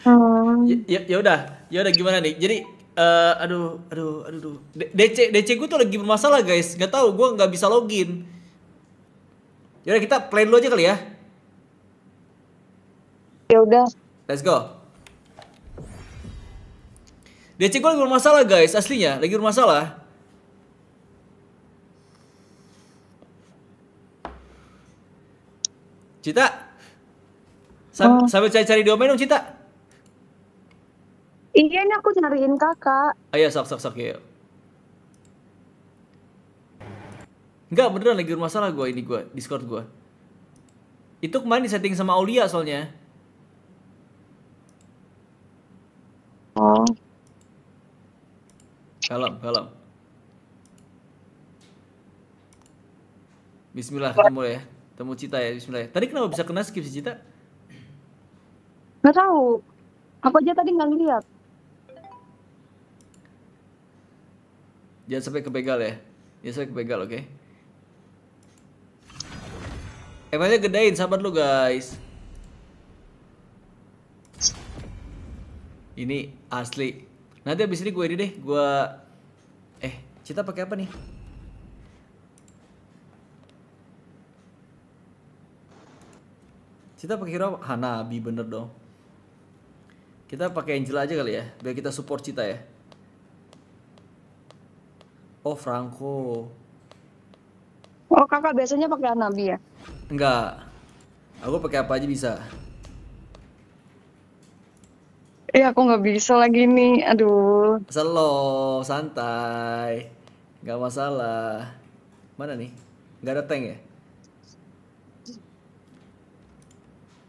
hmm. ya, ya udah, ya udah gimana nih? Jadi uh, aduh, aduh, aduh, aduh. D C D C gue tuh lagi bermasalah, guys. Nggak tahu, gue nggak bisa login. Ya udah kita play dulu aja kali ya. Ya udah. Let's go. D C gue lagi bermasalah, guys. Aslinya lagi bermasalah. Cita, Sam oh. sambil cari-cari domain dong, Cita. Iya, ini aku cariin kakak. Ayo, sok, sok, sok, yuk. Enggak, beneran lagi bermasalah gue ini, gue Discord gue. Itu kemarin disetting sama Aulia soalnya. Oh. Kalem, kalem. Bismillah, ketemu ya. Temu Cita ya, bismillah. Tadi kenapa bisa kena skip sih Cita? Nggak tahu. Aku aja tadi nggak ngeliat. Jangan sampai kebegal ya. Jangan sampai kebegal, oke? Okay? Emangnya gedein, sabar lu guys. Ini asli. Nanti abis ini gue ini deh, gue eh Cita pakai apa nih? Kita pakai hero Hanabi bener dong. Kita pakai Angela aja kali ya, biar kita support Cita ya. Oh Franco. Oh kakak biasanya pakai Hanabi ya? Enggak. Aku pakai apa aja bisa. Iya aku nggak bisa lagi nih, aduh. Selo, santai, nggak masalah. Mana nih? Nggak ada tank ya?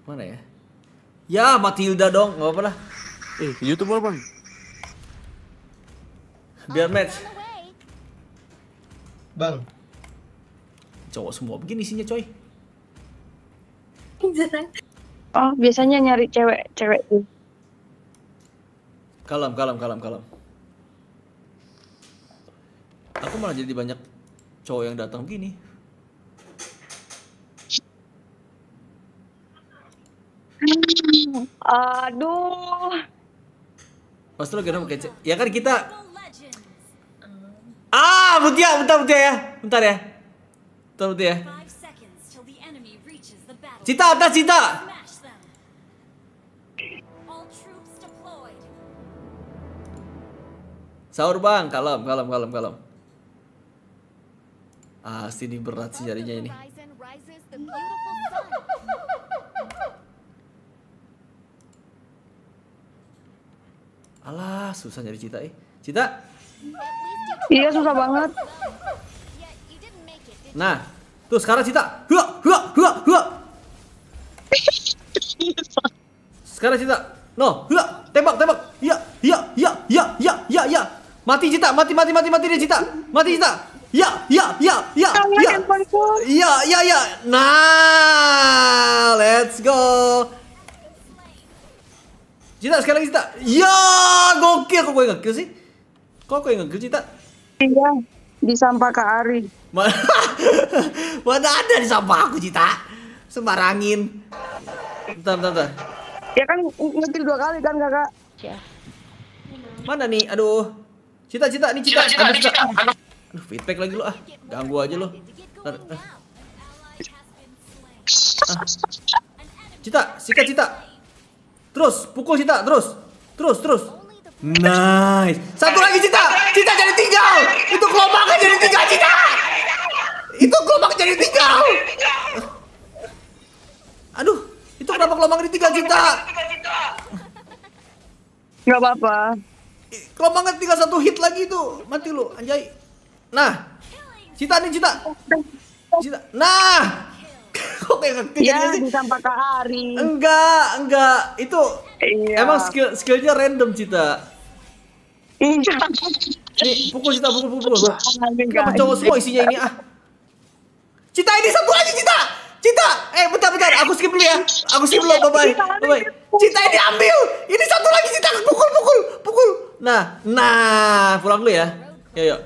Mana ya? Ya Matilda dong, nggak apa-apa lah. Eh, YouTube apa bang? Biar match. Bang. Cowok semua begini isinya coy. Oh biasanya nyari cewek-cewek tuh. Kalem, kalem, kalem, kalem. Aku malah jadi banyak cowok yang datang begini. Aduh. Pas lo kira pakai ya kan kita. Ah, bentar, bentar, bentar ya. Bentar ya. Bentar, bentar ya. Cita atas Cita. Sahur bang, kalem, kalem, kalem, kalem. Ah, sini berat sih jarinya ini. Alah, susah nyari Cita, eh. Cita? Iya, susah banget. Nah, tuh sekarang Cita. Hua, hua, hua, hua. Sekarang Cita. No, hua, tembak, tembak. Iya, iya, iya, iya, iya, iya, iya. Mati Cita, mati, mati, mati, mati dia Cita. Mati Cita. Ya, ya, ya, ya, ya. Ya, ya, ya. Nah, let's go. Cita, sekali lagi Cita. Ya, gokil. Kok gue nge-kill sih? Kok gue nge-kill Cita? Iya, di sampah Kak Ari. Mana ada di sampah aku Cita? Sembarangin. Bentar, bentar, bentar. Ya kan nge-kill dua kali kan kakak? Ya. Mana nih? Aduh. Cita, Cita, nih Cita. Cita, Cita, Cita. Aduh, feedback lagi lo ah. Ganggu aja lo. Bentar, ah. Ah. Cita, sikat Cita. Terus, pukul Cita, terus, terus, terus. Nice. Satu lagi Cita, Cita jadi tinggal. Itu gelombangnya jadi tinggal Cita. Itu gelombang jadi tinggal. Aduh, itu kenapa gelombang jadi tinggal Cita? Gak apa-apa. Gelombangnya tinggal satu hit lagi itu, mati lu, anjay. Nah, Cita nih Cita. Cita, nah. Kok kayak ya, disampak Kak Ari. Enggak, enggak. Itu iya. Emang skill skillnya random Cita. Iya. Nih, pukul Cita, pukul, pukul. Kenapa cowok semua isinya ini ah. Cita ini satu lagi Cita. Cita, eh bentar, bentar. Aku skip dulu ya. Aku skip dulu, bye-bye. Bye-bye. Cita ini ambil. Ini satu lagi Cita, pukul, pukul, pukul. Nah, nah, pulang dulu ya. Yuk, yuk.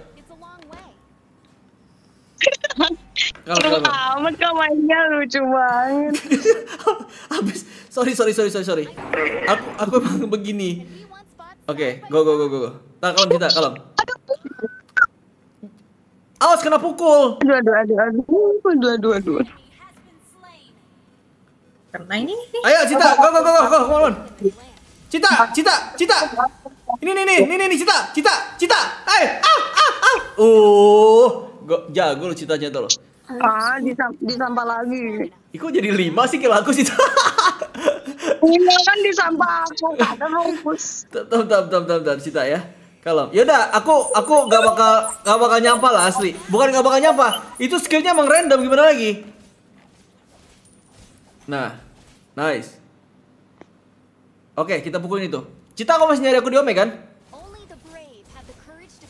Cuma amat kau mainnya lucu banget. Habis. sorry sorry sorry sorry sorry. Aku aku emang begini. Oke, okay, go go go go go. Nah, kalem kita kalem. Awas kena pukul. Aduh aduh aduh aduh aduh aduh aduh. Karena ini. Ayo Cita, go go go go go go. Cita Cita Cita. Ini nih nih nih nih Cita Cita Cita. Ayo ah ah ah. Oh. Jago lu Cita jatuh lo. Ah, disam disampah lagi. Iku jadi lima sih kilo aku Cita. Lima kan disampah aku, ada mampus. Tam tam tam tam tam Cita ya. Kalau yaudah, aku aku gak bakal gak bakal nyampah lah asli. Bukan gak bakal nyampah, itu skillnya emang random gimana lagi. Nah, nice. Oke, okay, kita pukulin itu. Cita kau masih nyari aku di Ome kan?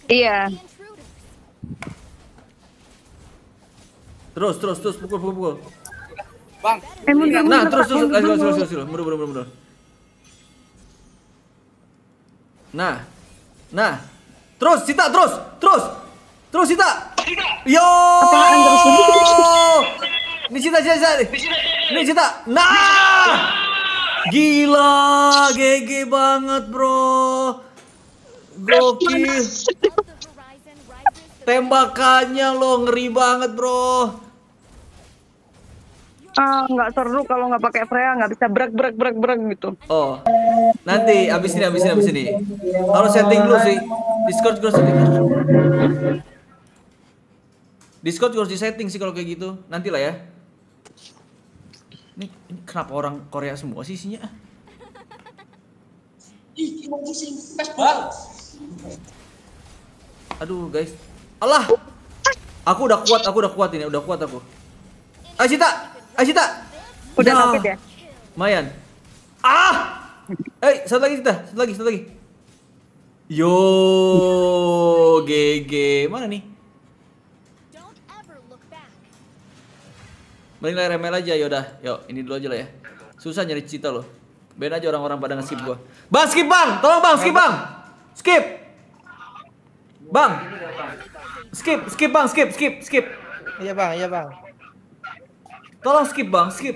Iya. Terus, terus, terus, pukul, pukul, pukul. Bang, nah, terus, terus, terus, terus, terus, terus, terus, mundur, mundur, mundur. Nah, nah, terus, Cita, terus, terus, terus, Cita. Yo, ini Cita, Cita, Cita, ini Cita. Nah, gila, G G banget, bro. Gokil. Tembakannya lo ngeri banget, bro. Ah, nggak seru kalau nggak pakai Freya, nggak bisa brek brek brek brek gitu. Oh, nanti abis ini abis ini abis ini harus setting dulu sih. Discord harus setting. Discord harus disetting sih kalau kayak gitu. Nanti lah ya. Ini, ini kenapa orang Korea semua sih isinya? Ih, emoji sih, banget. Aduh guys, Allah, aku udah kuat, aku udah kuat ini, udah kuat aku. Ayo Cita, ayo Cita. Udah lapit ya? Lumayan. Ah, eh satu lagi Cita, satu lagi, satu lagi. Yo, G G, mana nih? Mending layar M L aja, yaudah, yuk ini dulu aja lah ya. Susah nyari Cita loh. Ben aja orang-orang pada nge-skip gua. Bang skip bang, tolong bang skip bang, skip. Bang, skip, skip bang, skip, skip, skip. Iya bang, iya bang. Tolong skip bang, skip.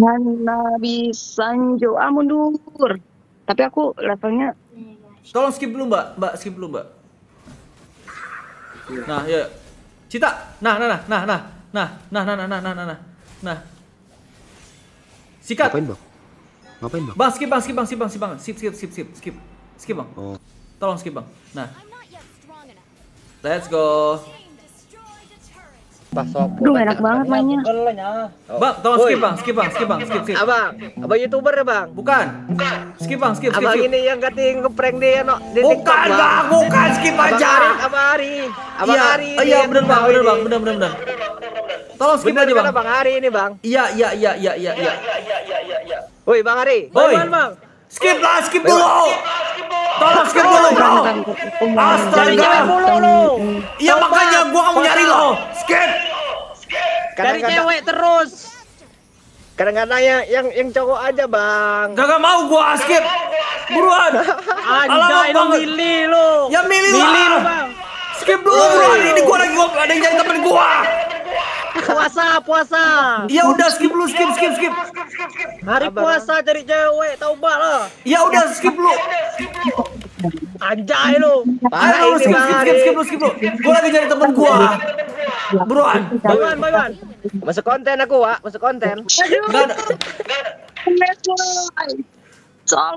Mana bisa jauh mundur. Tapi aku levelnya. Tolong skip dulu mbak, mbak skip dulu mbak. Nah ya, Cita, nah, nah, nah, nah, nah, nah, nah, nah, nah, nah, nah, nah. Sikat. Ngapain bang? Ngapain bang? Bang skip bang, skip bang, skip bang, skip bang, skip, skip, skip, skip, skip, skip bang. Tolong skip bang. Nah. Let's go. Duh, enak banget mainnya. Bang, tolong skip bang, skip bang, skip bang, skip skip. Abang, abang youtuber ya bang? Bukan. Bukan. Skip bang, skip skip. Abang ini yang ganti ngeprank dia no. Bukan bang, bukan skip aja. Abang Ari, abang Ari. Iya, bener bang, bener bang, bener bener bener. Tolong skip aja bang. Bang Ari ini bang. Iya iya iya iya iya iya. Woi bang Ari. Woi bang. Skip lah, skip dulu. Tolong skip dulu bro. Astaga. Iya makanya gua mau nyari lo. Skip. Dari cewek terus. Kadang-kadang yang yang yang cowok aja bang. Gak mau gua skip. Buruan. Anjay lo milih lo. Ya milih lah. Skip dulu bro. Ini gua lagi ada yang nyari temen gua. Puasa, puasa. Ya udah skip lu, skip, skip, skip. Hari puasa cari cewek, taubat lah. Ya udah skip lu. Anjay lu. Ayo skip, skip, skip, skip lu. Gua lagi nyari temen gua. Buruan. Buruan, buruan. Masuk konten aku, Wak. Masuk konten. Enggak ada.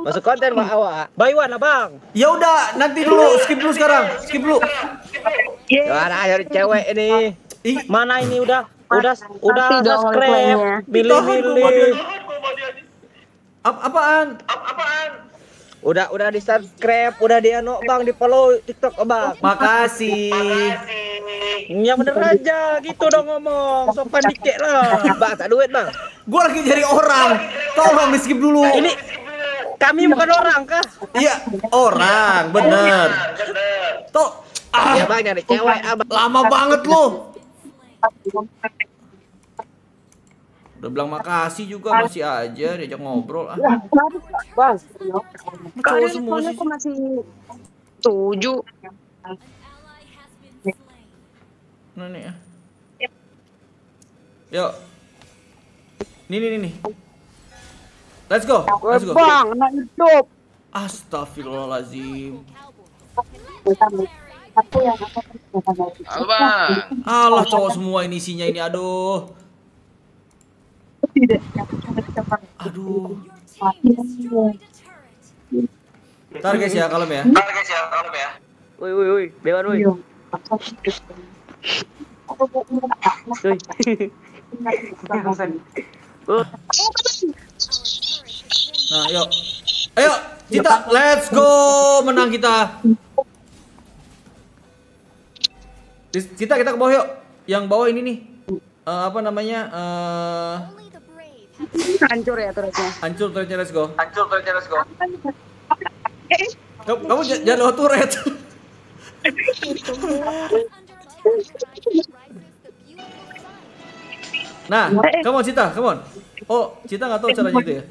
Masuk konten, Wak, Wak. Bayuan, Abang. Ya udah, nanti dulu, skip dulu sekarang. Skip dulu. Gimana cari cewek ini? Ih, mana ini udah udah udah udah scrap milih-milih apaan apaan udah udah di subscribe udah dia no bang di follow TikTok bang makasih yang bener aja gitu dong ngomong sopan dikit lah bang tak duit bang gua lagi cari orang tolong di skip dulu ini kami bukan orang kah iya orang bener toh ah ya bang nyari cewek abang lama banget lo. Udah bilang makasih juga masih aja diajak ngobrol ah. Bang. Kalau semuanya aku masih tujuh. Nah nih ya. Yuk. Nih nih nih. Let's go. Let's go. Bang, anak hidup. Astagfirullahalazim. Abang. Allah, cowok semua ini isinya ini, aduh. Aduh. Ntar guys ya, kalem ya. Ntar guys ya, kalem ya. Woi woi woi, bewan woi. Nah, yuk. Ayo, kita let's go, menang kita. Kita kita ke bawah yuk. Yang bawah ini nih. Uh, apa namanya? Uh... hancur ya turretnya. Hancur turretnya, let's go. Hancur turretnya, let's go. Kamu, kamu jangan lewat turret. Nah, come on Cita, come on. Oh, Cita nggak tahu cara gitu ya.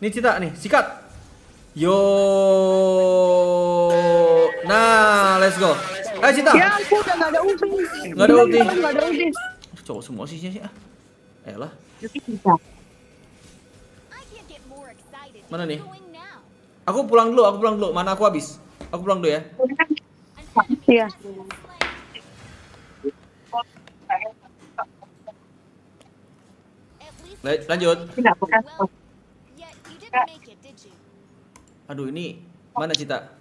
Nih Cita nih, sikat. Yo. Nah, let's go. Eh Cita. Ya, aku udah nggak ada ulti. Nggak ada ulti. Nggak ada ulti. Cowok semua sih sih. Eh lah. Mana nih? Aku pulang dulu, aku pulang dulu. Mana aku habis? Aku pulang dulu ya. Iya. Lanjut. Aduh, ini mana Cita?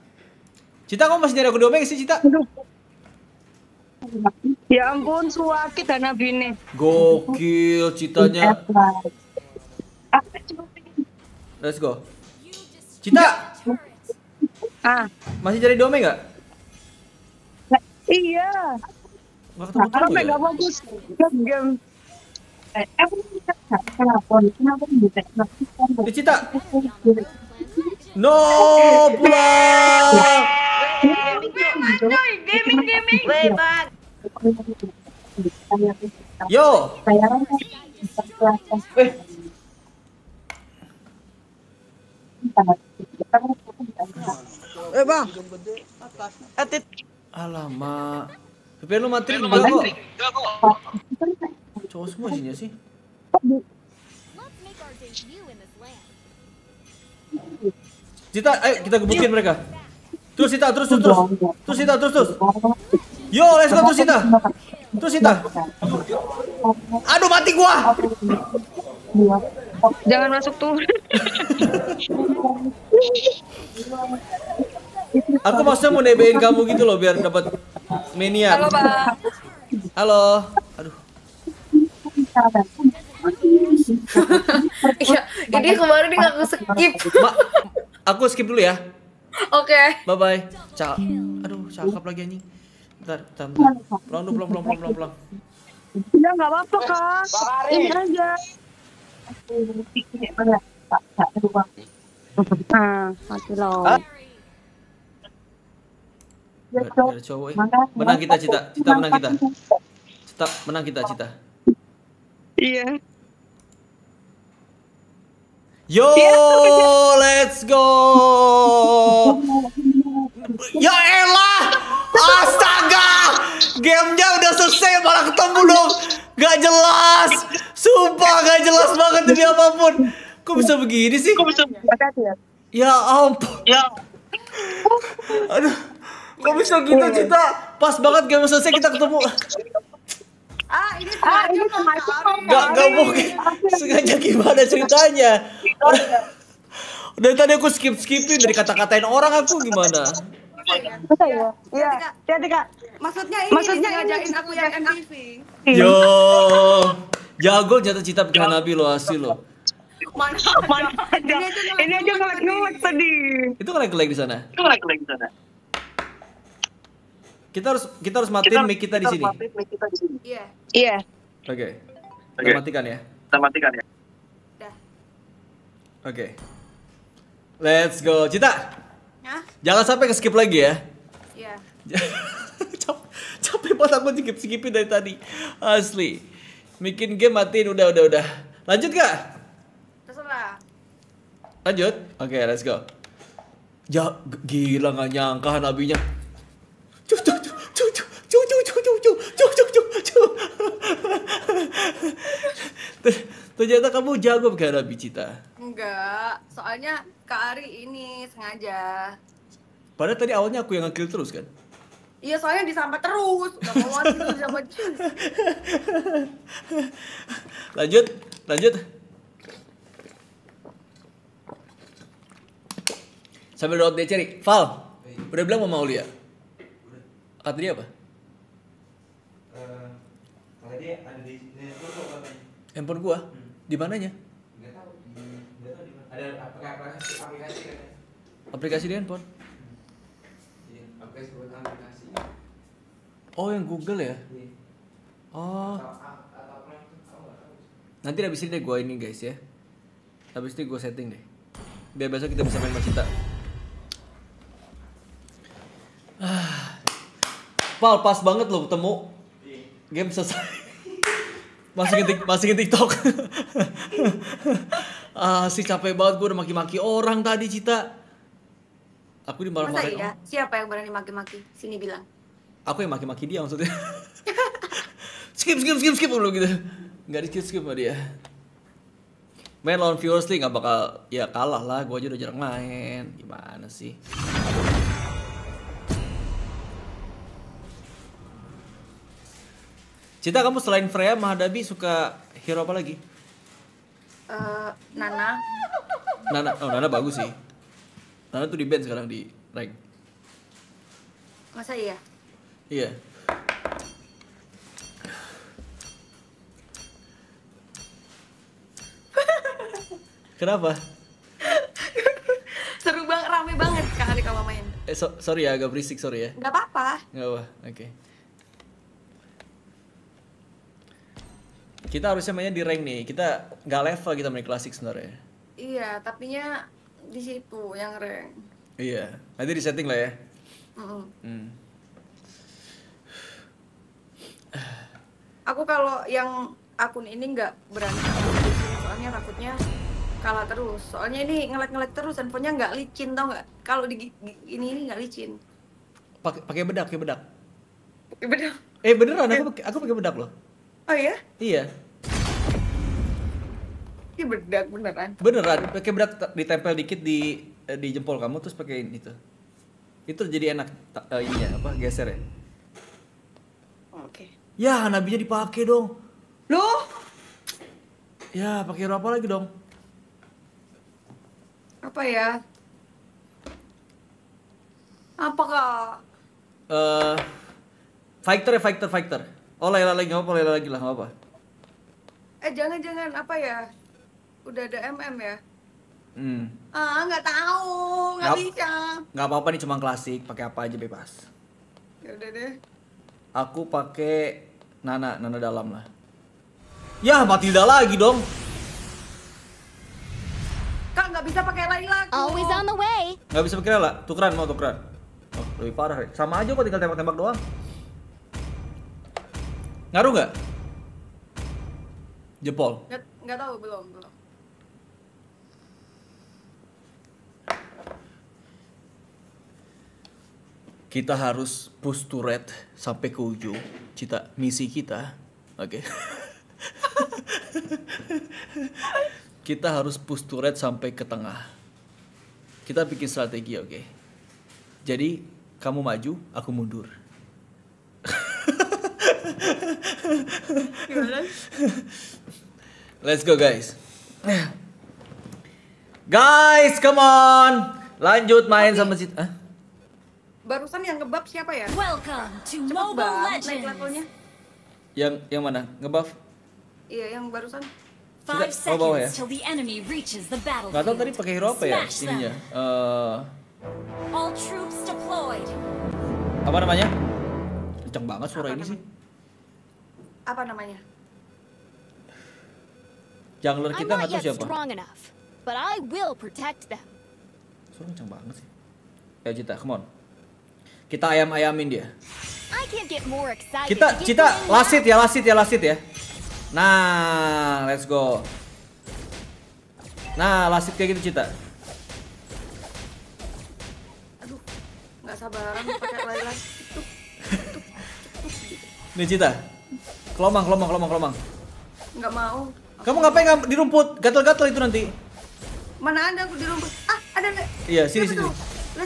Cita, kamu masih nyari aku domeng sih, Cita? Ya ampun, suwakit Hanabi ini. Gokil Citanya. Let's go. Cita. Ah, masih cari domeng nggak? Iya. Nggak ketemu ya? Nggak fokus. Game. Di Cita. No, pulang. Gaming, gaming. Yo. Eh. Eh bang. Atit. Alamak. P P lu matri enggak kok. Cowok semua isinya sih. Cita, ayo kita gebukin mereka. Terus Cita, terus terus. Terus Cita, terus terus. Yo, let's go terus Cita. Terus Cita. Aduh, mati gua. Jangan masuk tuh. Aku maksudnya mau nebein kamu gitu loh biar dapat minion. Halo, Pak. Halo. Aduh. Iya, ini kemarin dia aku skip. Ma, aku skip dulu ya. Oke. Okay. Bye bye. Cak. Aduh, cakap lagi anjing. Bentar, bentar, bentar. Pulang dulu, pulang, pulang, pulang, pulang. Udah enggak apa-apa, Kak. Ini aja. Ah, mati loh. Ada cowok eh. Menang kita Cita, Cita menang kita. Cita menang kita Cita. Iya. Yo, let's go. Ya elah. Astaga. Gamenya udah selesai malah ketemu dong. Gak jelas. Sumpah gak jelas banget demi apapun. Kok bisa begini sih? Kok bisa? Ya ampun. Ya. Aduh. Kok bisa gitu Cita? Pas banget game selesai kita ketemu. Ah, ini sengaja. Gak, gak mungkin. Sengaja gimana ceritanya? Udah, udah tadi aku skip-skipin dari kata-katain orang aku gimana? Iya, iya. Jadi Kak, maksudnya ini maksudnya ngajakin aku yang M T V. Yo. Jago jatuh Cita ke Hanabi lo hasil lo. Mana, mana aja. Ini aja ngelag-ngelag tadi. Itu ngelag-ngelag di sana. Itu ngelag-ngelag di sana. Kita harus kita harus matiin mic kita, kita, kita, kita, kita, kita di sini. Iya. Iya. Oke. Okay. Kita matikan ya. Kita matikan ya. Udah. Oke. Okay. Let's go. Cita. Hah? Jangan sampai ke-skip lagi ya. Iya. Capek banget aku skip-skipin dari tadi. Asli. Bikin game matiin udah udah udah. Lanjut gak? Terserah. Lanjut. Oke, okay, let's go. Ja gila gak nyangka Hanabinya. Cuk cuk cuk cuk cuk cuk cuk cuk cuk cuk cuk cuk cuk Ternyata kamu jago pakai Hanabi, Cita. Enggak, soalnya Kak Ari ini sengaja. Padahal tadi awalnya aku yang nge-kill terus kan? Iya, soalnya disambat terus. Gak mau gitu, disambat. Lanjut, lanjut. Sambil download dia cari. Val, udah bilang mau Maulia? Udah. Kata dia apa? Uh, kata dia ada di handphone kok katanya. Handphone gua? Hmm. Di mananya? Gak tau. Gak tau di mana. Ada aplikasi, aplikasi katanya. Aplikasi di handphone? Iya, hmm. aplikasi buat aplikasi. Oh, yang Google ya? Iya. Oh. Nanti abis ini deh gua ini guys ya. Abis ini gua setting deh. Biar besok kita bisa main sama Cita. Pal, pas banget lo ketemu. Game selesai. Masukin tik, masukin TikTok. Ah, sih capek banget gue udah maki-maki orang tadi, Cita. Aku dimarah-marahin. Iya? Siapa yang berani maki-maki? Sini bilang. Aku yang maki-maki dia maksudnya. skip skip skip skip lo gitu. Enggak di-skip skip sama dia. Main lawan viewers league gak bakal ya kalah lah, gue aja udah jarang main. Gimana sih? Cita, kamu selain Freya, Hanabi suka hero apa lagi? Uh, Nana. Nana, oh Nana bagus sih. Nana tuh di band sekarang di rank. Masa iya? Iya. Kenapa? Seru banget, rame banget kali kalau main. Eh, so sorry ya, agak berisik, sorry ya. Gak apa-apa. Gak apa, oke. Okay. Kita harusnya mainnya di rank nih. Kita nggak level kita main klasik sebenarnya. Iya, tapinya di situ yang rank. Iya, nanti di setting lah ya. Mm-mm. Hmm. Aku kalau yang akun ini nggak berani, soalnya takutnya kalah terus. Soalnya ini ngelek-ngelek terus, handphonenya nggak licin tau nggak? Kalau di ini ini nggak licin. Pakai pakai bedak, pakai bedak. Pakai bedak. Eh beneran, aku aku pakai bedak loh. Oh iya? Iya. Ini bedak beneran. Beneran, pakai bedak ditempel dikit di di jempol kamu terus pakein itu. Itu jadi enak uh, ininya apa geser ya. Oke. Okay. Ya, Hanabinya dipakai dong. Loh? Ya, pakai apa lagi dong? Apa ya? Apa kak? Uh, fighter ya, fighter, fighter. Oh, Layla lagi, gak apa, Layla lagi lah, gak apa. Eh, jangan-jangan, apa ya? Udah ada M M ya? Hmm. Ah, gak tahu, gak bisa. Gak apa-apa nih, cuma klasik, pakai apa aja bebas. Ya udah deh. Aku pakai Nana, Nana dalam lah. Yah, Matilda lagi dong. Kak, gak bisa pakai Layla. Always on the way. Gak bisa pakai Layla, tukeran mau tukeran. Oh, lebih parah, Rek. Sama aja kok tinggal tembak-tembak doang. Ngaruh nggak? Jempol? Nggak, nggak tahu, belum, belum. Kita harus push to red sampai ke ujung. Cita, misi kita, oke. Okay. Kita harus push to red sampai ke tengah. Kita bikin strategi, oke. Okay. Jadi kamu maju, aku mundur. Let's go guys. Guys, come on. Lanjut main okay. Sama Cita. Hah? Barusan yang ngebuff siapa ya? Welcome to Cepet Mobile Legends. Yang yang mana? Ngebuff? Iya, yang barusan. Five seconds oh, bawah ya. Till the enemy reaches the battlefield. Gak tau tadi pakai hero apa ya? Ininya. Uh... All troops deployed. Apa namanya? Kenceng banget suara apa ini namanya? Sih. Apa namanya? Jungler kita nggak tahu siapa. Suara kencang banget sih. Ya Cita, come on. Kita ayam-ayamin dia. Kita, Cita, lasit ya, lasit ya, lasit ya. Nah, let's go. Nah, lasit kayak gitu Cita. Aduh, nggak sabaran pakai Layla. Nih Cita. Kelomang, kelomang, kelomang, kelomang. Nggak mau. Kamu ngapain ngap di rumput? Gatel-gatel itu nanti. Mana ada aku di rumput? Ah, ada nggak? Iya, sini sini.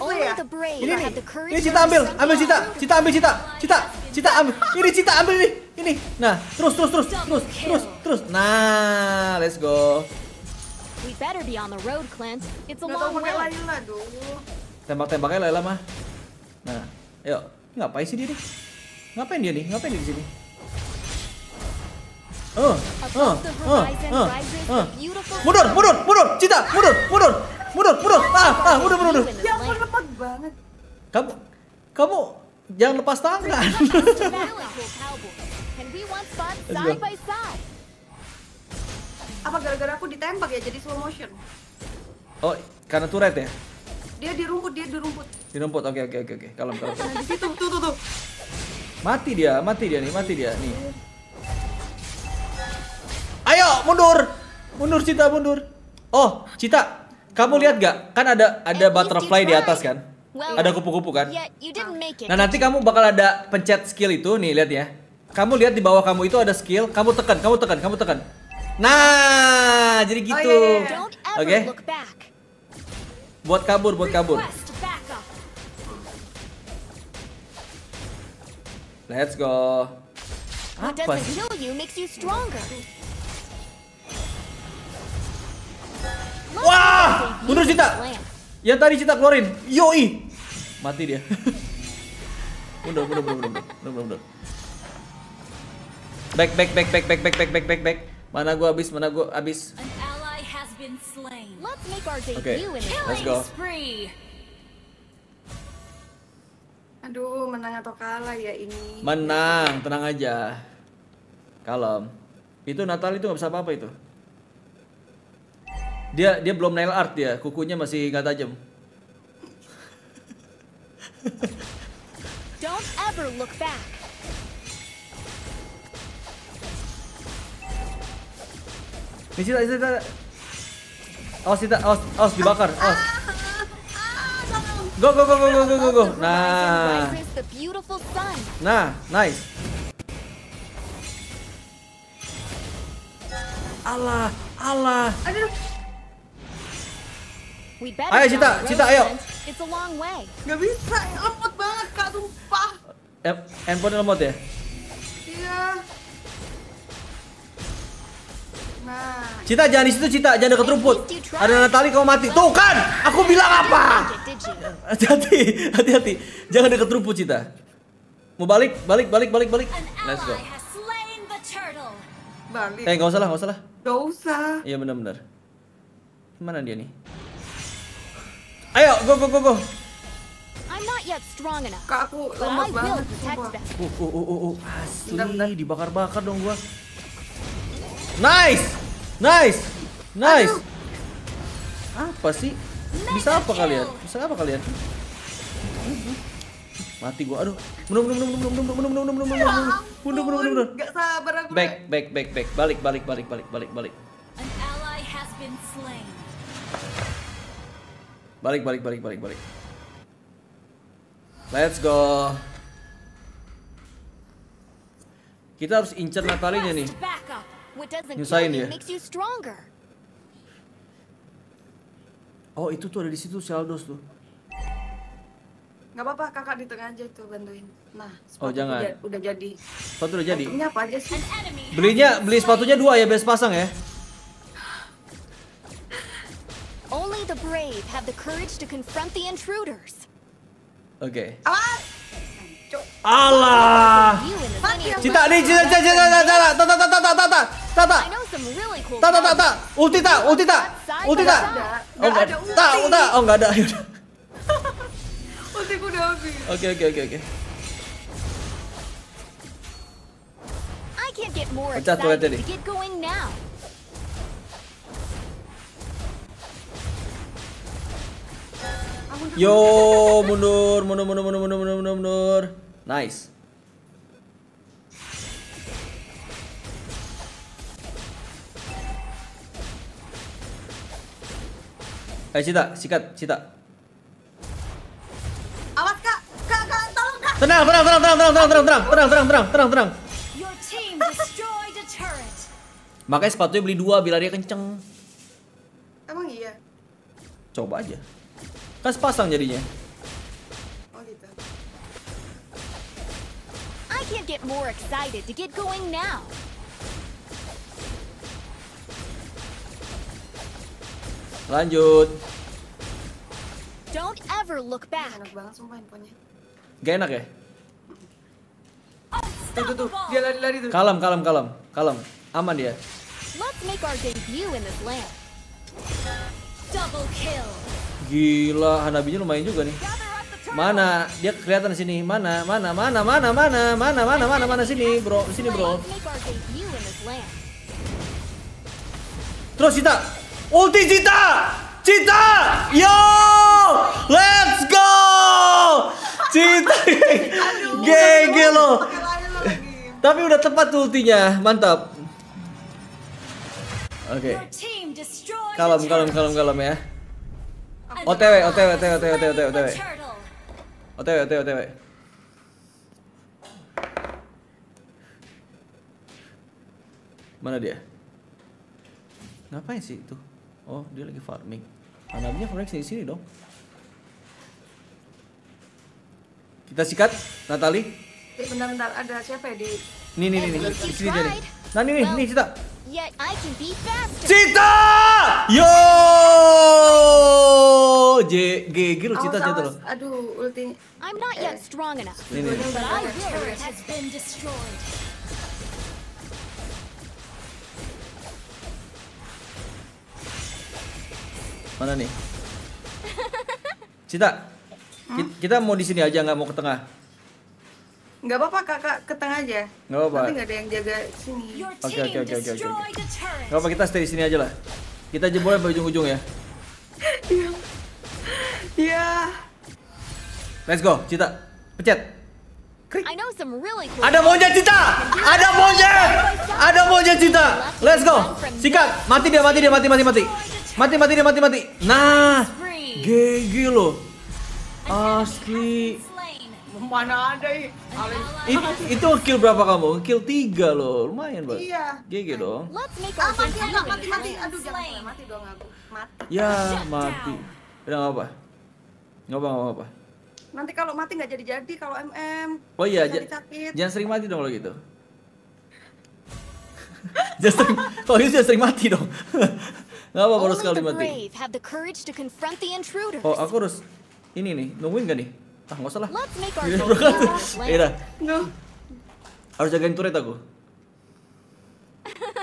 Oh, ya? Ini nih. Ini Cita ambil, ambil Cita, Cita ambil Cita, Cita, Cita ambil. Ini Cita ambil ini, ini. Nah, terus terus terus terus terus terus. Nah, let's go. We better be on the road, Clint. It's a long way. Tembak-tembaknya Layla mah. Nah, ayo. Ngapain sih dia nih? Ngapain dia nih? Ngapain dia di sini? Oh, oh, oh, oh, oh. Mundur, mundur, mundur, Cita, mundur, mundur, mundur, mundur. Ah, ah, mundur, mundur. Ya ampun, lepet banget. Kamu, kamu jangan lepas tangan. Apa gara-gara aku ditembak ya jadi slow motion? Oh, karena turret ya? Dia di rumput, dia di rumput. Di rumput, oke, oke, oke, oke. Kalem, kalem. Di situ, tuh, tuh, tuh. Mati dia, mati dia nih, mati dia nih. Ayo, mundur, mundur Cita, mundur. Oh, Cita, kamu lihat gak? Kan ada ada butterfly di atas kan? Ada kupu-kupu kan? Nah nanti kamu bakal ada pencet skill itu, nih lihat ya. Kamu lihat di bawah kamu itu ada skill, kamu tekan, kamu tekan, kamu tekan. Nah, jadi gitu. Oke. Buat kabur, buat kabur. Let's go. Apa sih? Wah, mundur Cita. Yang tadi Cita keluarin. Yoi. Mati dia. Mundur, mundur, mundur, mundur, mundur. Back, back, back, back, back, back, back, back, back, back. Mana gua habis, mana gua habis. Oke, let's go. Aduh, menang atau kalah ya ini? Menang, tenang aja. Kalem. Itu Natal itu nggak bisa apa-apa itu. Dia dia belum nail art dia, kukunya masih nggak tajam. Don't ever look back. Ini Cita, Cita. Awas Cita, awas, awas dibakar, awas. Go go go go go go go. Nah. Nah, nice. Allah, Allah. Ayo Cita, Cita ayo. Gak bisa, lemot banget Kak, sumpah. Handphone lemot ya? Iya. Nah. Cita jangan di situ Cita, jangan deket rumput. Ada Natali kau mati. Tuh kan, aku bilang apa? Hati-hati, hati-hati. Jangan deket rumput Cita. Mau balik, balik, balik, balik, balik. Let's go. Balik. Eh, gak usah lah, gak usah lah. Gak usah. Iya benar-benar. Mana dia nih? Ayo, go go go go. Kak, aku lemot banget. Uh uh uh uh uh. Asli, dibakar-bakar dong gua. Nice, nice, nice. Aduh. Apa sih? Bisa apa kalian? Bisa apa kalian? Mati gua, aduh. Mundur, mundur, mundur, mundur, mundur, mundur, mundur, mundur, mundur, mundur, mundur. Gak sabar aku. Back, back, back, back. Balik, balik, balik, balik, balik, balik. Balik, balik, balik, balik, balik. Let's go. Kita harus incer Natalinya nih. Nyusahin ya. Oh itu tuh ada di situ Shaldos tuh. Gak apa-apa kakak di tengah aja tuh bantuin. Nah sepatu oh, jangan. Udah, udah jadi. Sepatu udah jadi. Sepatunya apa aja sih? Belinya beli sepatunya dua ya biar sepasang ya. Only the brave have the courage to confront the intruders. Oke. Okay. Allah. Cita nih, Cita, Cita, Cita, Cita, Tata, Tata, Tata, Tata, Tata, Tata, Tata, ulti tak, ulti tak, ulti tak, oh nggak ada, tak, tak, oh nggak ada, ulti ku udah habis. Oke, oke, oke, oke. Pecah tuh tadi. Yo, mundur, mundur, mundur, mundur, mundur, mundur, mundur. Nice. Eh Cita, sikat, Cita. Awas Kak, Kak, Kak, tolong Kak. Tenang, tenang, tenang, tenang, tenang, tenang, tenang, tenang, tenang, tenang, tenang, tenang. Makanya sepatunya beli dua bila dia kenceng. Emang iya? Coba aja. Kan sepasang jadinya. Oh gitu. I can't get more excited to get going now. Lanjut. Don't ever look back. Enak banget sumpah handphonenya. Gak enak ya? Tuh tuh tuh, dia lari-lari tuh. Kalem, kalem, kalem, kalem. Aman dia. Let's make our debut in this land. Double kill. Gila, Hanabinya lumayan juga nih. Mana? Dia kelihatan sini. Mana? Mana? Mana? Mana? Mana? Mana? Mana? Mana? Mana? Sini, bro. Sini, bro. Terus Cita. Ulti Cita. Cita. Yo! Let's go! Cita. G G lo. Tapi udah tepat ultinya, mantap. Oke. Okay. Kalem, kalem, kalem, kalem ya. O T W, O T W, OTW, OTW, OTW, OTW. OTW, OTW, OTW. Mana dia? Ngapain sih itu? Oh, dia lagi farming. Anaknya farming di sini dong. Kita sikat, Natali. Bentar-bentar, ada siapa ya di... Nih, nih, nih, nih, sini dia nih. Nah, nih, nih, nih, Cita. Cita! Yo! G G lu, Cita, Cita lo. Aduh, ulti. Nih, nih. Mana nih? Cita, kita mau di sini aja, nggak mau ke tengah. Nggak apa-apa kakak, ke tengah aja. Nggak apa-apa. Tapi nggak ada yang jaga sini. Oke oke oke oke oke. Nggak apa, kita stay di sini aja lah. Kita jebolnya sampai ujung-ujung ya. Iya. Iya. Let's go, Cita. Pencet. Krik. Ada monyet Cita. Ada monyet. Ada monyet Cita. Let's go. Sikat. Mati dia, mati dia, mati mati mati. Mati mati dia, mati mati. Nah, G G lo. Asli. Mana ada ih. It, itu kill berapa kamu? Kill tiga loh. Lumayan, Bang. Iya. G G dong. Ah, mati, enggak mati, mati. Aduh, jangan mati dong aku. Mati. Ya, mati. Udah enggak apa. Enggak apa-apa. Nanti kalau mati enggak jadi-jadi kalau M M. Oh iya, jangan sering mati dong kalau gitu. Jangan sering. Oh, jangan sering mati dong. Enggak apa-apa harus sekali mati. Oh, aku harus ini nih. Nungguin enggak nih? Ah, nggak usah lah. Iya, no. Harus jagain turret aku.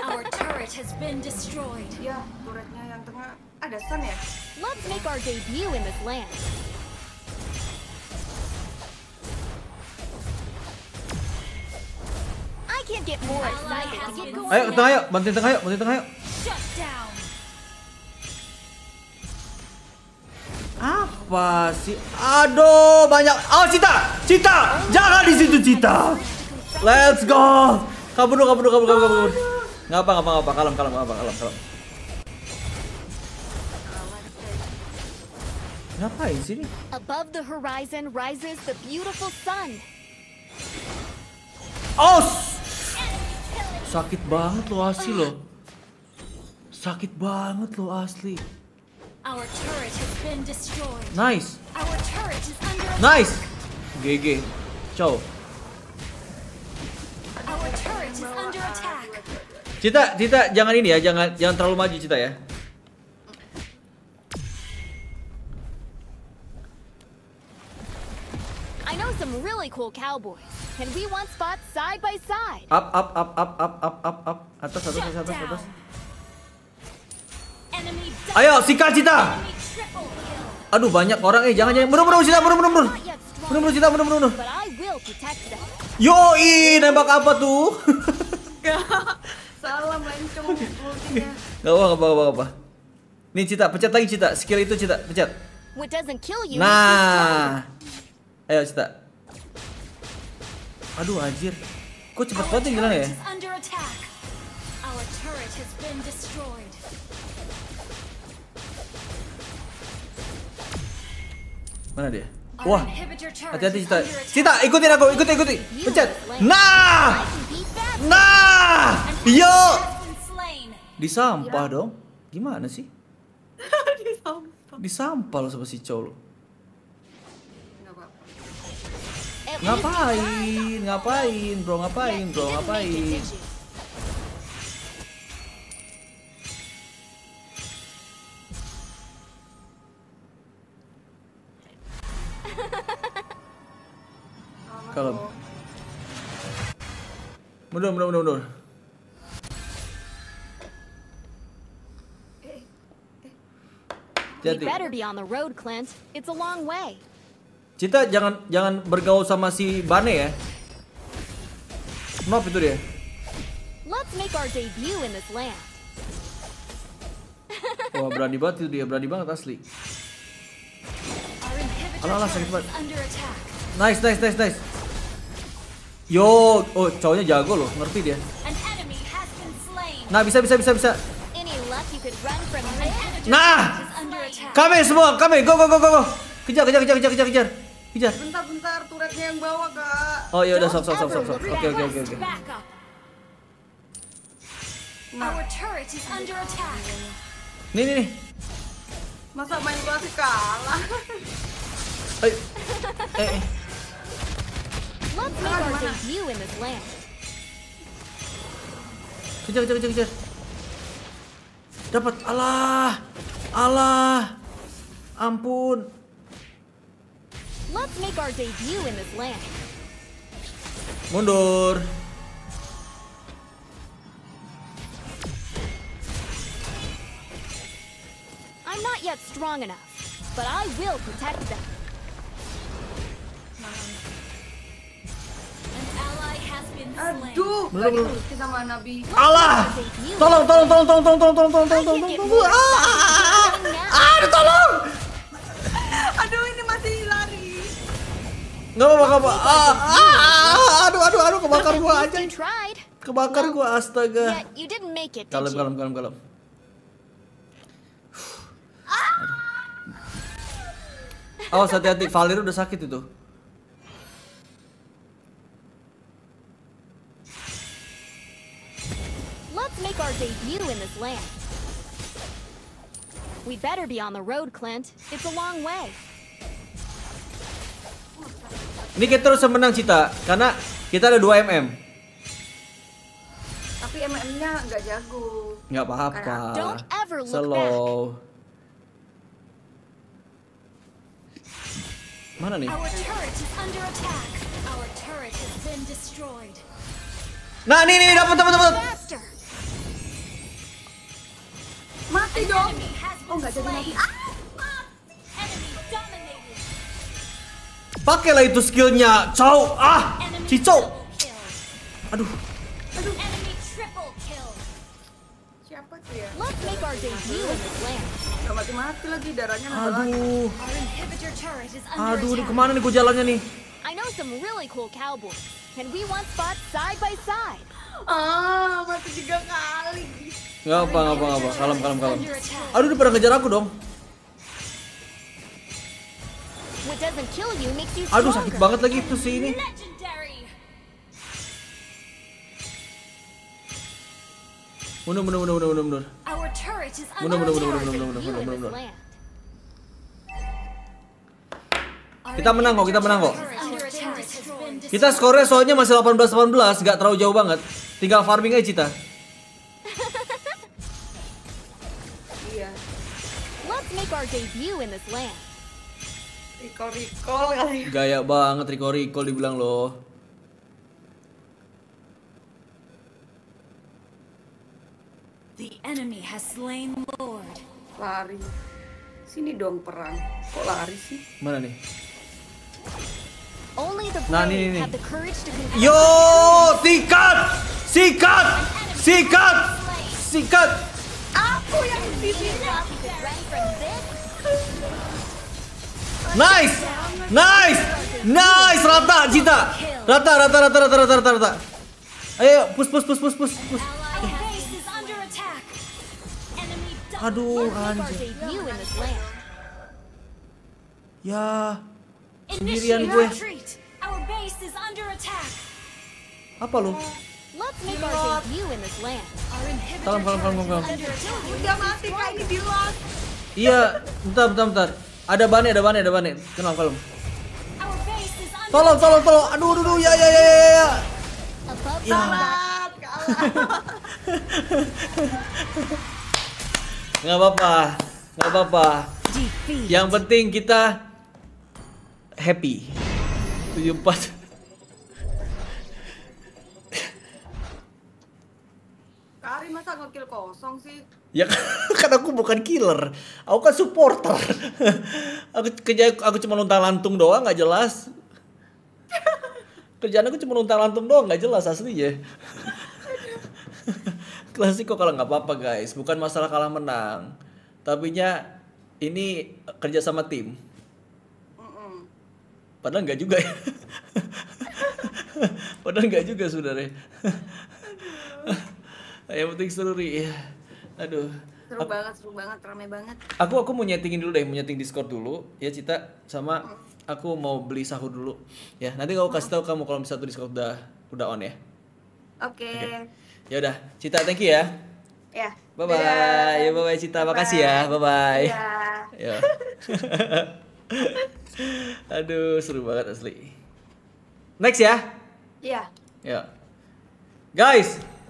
Our turret has been destroyed. Ya, turretnya yang tengah ada stun ya. Let's make our debut in this land. I can't get more excited to get going. Ayo, tengah ayo, bantuin tengah ayo, bantuin tengah ayo. Apa sih? Aduh, banyak. Oh, Cita, Cita, jangan di situ Cita. Let's go. Kabur dulu, kabur dulu, kabur, kabur, kabur. Nggak apa, nggak apa, nggak apa. Kalem, kalem, nggak apa, kalem, kalem. Ngapain sih ini? Above the horizon rises the beautiful sun. Oh, sakit banget lo asli lo. Sakit banget lo asli. Our turret has been destroyed. Nice. Our turret is under attack. Nice. G G. Ciao. Our turret is under attack. Cita, Cita, jangan ini ya, jangan jangan terlalu maju Cita ya. I know some really cool cowboys. Can we want spots side by side? Up up up up up up up up. Atas atas atas atas atas. Ayo, sikat Cita. Aduh, banyak orang eh, jangan jangan. Mundur mundur Cita, mundur mundur mundur. Mundur mundur Cita, mundur mundur. Yoi, nembak apa tuh? Salah melencong ultinya. Enggak apa apa apa. Nih Cita, pencet lagi Cita. Skill itu Cita, pencet. Nah. Ayo Cita. Aduh, anjir. Kok cepet banget yang hilang ya? Our turret has been destroyed. Mana dia? Wah, hati-hati Cita. Cita, ikutin aku, ikuti, ikuti. Pencet. Nah, nah, yo. Disampah ya. Dong. Gimana sih? Disampah. Disampah sama si cowok lo. Ngapain? Ngapain, bro? Ngapain, bro? Ngapain? Kalem. Mundur, mundur, mundur, mundur. Jadi. Cita jangan jangan bergaul sama si Bane ya. Nope, itu dia. Let's make our debut in this land. Wah, berani banget itu dia, berani banget asli. Alah, alah, sakit banget. Nice, nice, nice, nice. Yo, oh, cowoknya jago loh, ngerti dia. Nah, bisa, bisa, bisa, bisa. Nah, kami semua, kami, go, go, go, go, go. Kejar, kejar, kejar, kejar, kejar, kejar. Kejar. Bentar, bentar, turretnya yang bawa, Kak. Oh, ya udah, stop, stop, stop, stop. Oke, okay, oke, okay, oke, okay, oke. Nah. Nih, nih, nih. Masa main gua sih kalah. Eh. Eh. eh. Kejar, kejar, kejar, kejar. Dapat. Alah. Alah. Ampun. Let's make our debut in this land. Mundur. I'm not yet strong enough, but I will protect them. An ally has been slain. Aduh, aduh, kita sama Nabi. Allah! Tolong, tolong, tolong, tolong, tolong, tolong, tolong, tolong, tolong, tolong. Ah, aduh, tolong. Aduh, ini masih lari. Nggak apa-apa. Ah, ah, aduh, aduh, aduh, kebakar gua aja. Kebakar gua, astaga. Kalem, kalem, kalem, kalem. Oh, hati-hati, Valir udah sakit itu. Let's make our debut in this land. We better be on the road, Clint. It's a long way. Ini kita terus menang, Cita, karena kita ada dua M M. Tapi M M-nya nggak jago. Nggak apa-apa. Slow. Mana nih? Nah, ini nih, dapat, dapat, dapat. Mati dong. Oh, nggak jadi mati. Ah, mati. Pakailah itu skillnya, cow. Ah, cicau. Aduh. Aduh. Siapa tuh ya? Gak mati-mati lagi, darahnya malah. Aduh. Aduh, ini kemana nih gue jalannya nih? Ah, mati tiga kali. Gak apa, gak apa, gak apa. Kalem, kalem, kalem. Aduh, dia pada ngejar aku dong. Aduh, sakit banget lagi itu sih ini. Mundur, mundur, mundur, mundur, mundur. Mundur, mundur, mundur, mundur, mundur, mundur, mundur. Kita menang kok, kita menang kok. Kita skornya soalnya masih delapan belas delapan belas, nggak terlalu jauh banget. Tinggal farming aja, Cita. Iya. Let's make our debut in this land. Recall-recall kali. Gaya banget recall-recall dibilang loh. The enemy has slain Lord. Lari. Sini dong perang. Kok lari sih? Mana nih? Nah, ini nih. Yo, sikat! Sikat! Sikat! Sikat! Aku yang disikat. Nice, nice, nice, rata, Cita, rata, rata, rata, rata, rata, rata, rata. Ayo, push, push, push, push, push, push. Aduh, anjir. Ya, sendirian gue. Apa lu? Salam, salam, salam, salam. Udah mati kak ini di lot. Iya, bentar, bentar, bentar. Ada bane, ada bane, ada bane. Tenang, kalem. Tolong, tolong, tolong. Aduh, aduh, aduh, ya, ya, ya, ya. Selamat, kalah. Nggak apa-apa, nggak apa-apa. Yang penting kita happy. tujuh empat. Kak Ari masa nge-kill kosong sih? Ya kan aku bukan killer, aku kan supporter. Aku kerja aku cuma luntang-lantung doang, nggak jelas. Kerjaan aku cuma luntang-lantung doang, nggak jelas asli ya. Klasik kok kalau nggak apa-apa guys, bukan masalah kalah menang. Tapinya ini kerja sama tim. Padahal nggak juga ya. Padahal nggak juga saudara. Yang penting seru ri. Aduh. Seru aku, banget, seru banget, ramai banget. Aku aku mau nyetingin dulu deh, mau nyeting Discord dulu ya Cita, sama aku mau beli sahur dulu. Ya, nanti aku kasih tahu kamu kalau misalnya tuh Discord udah udah on ya. Oke. Okay. Okay. Ya udah, Cita thank you ya. Ya. Bye bye. Dadah. Ya bye bye Cita, bye -bye. Makasih ya. Bye bye. Ya. Aduh, seru banget asli. Next ya? Iya. Ya. Guys,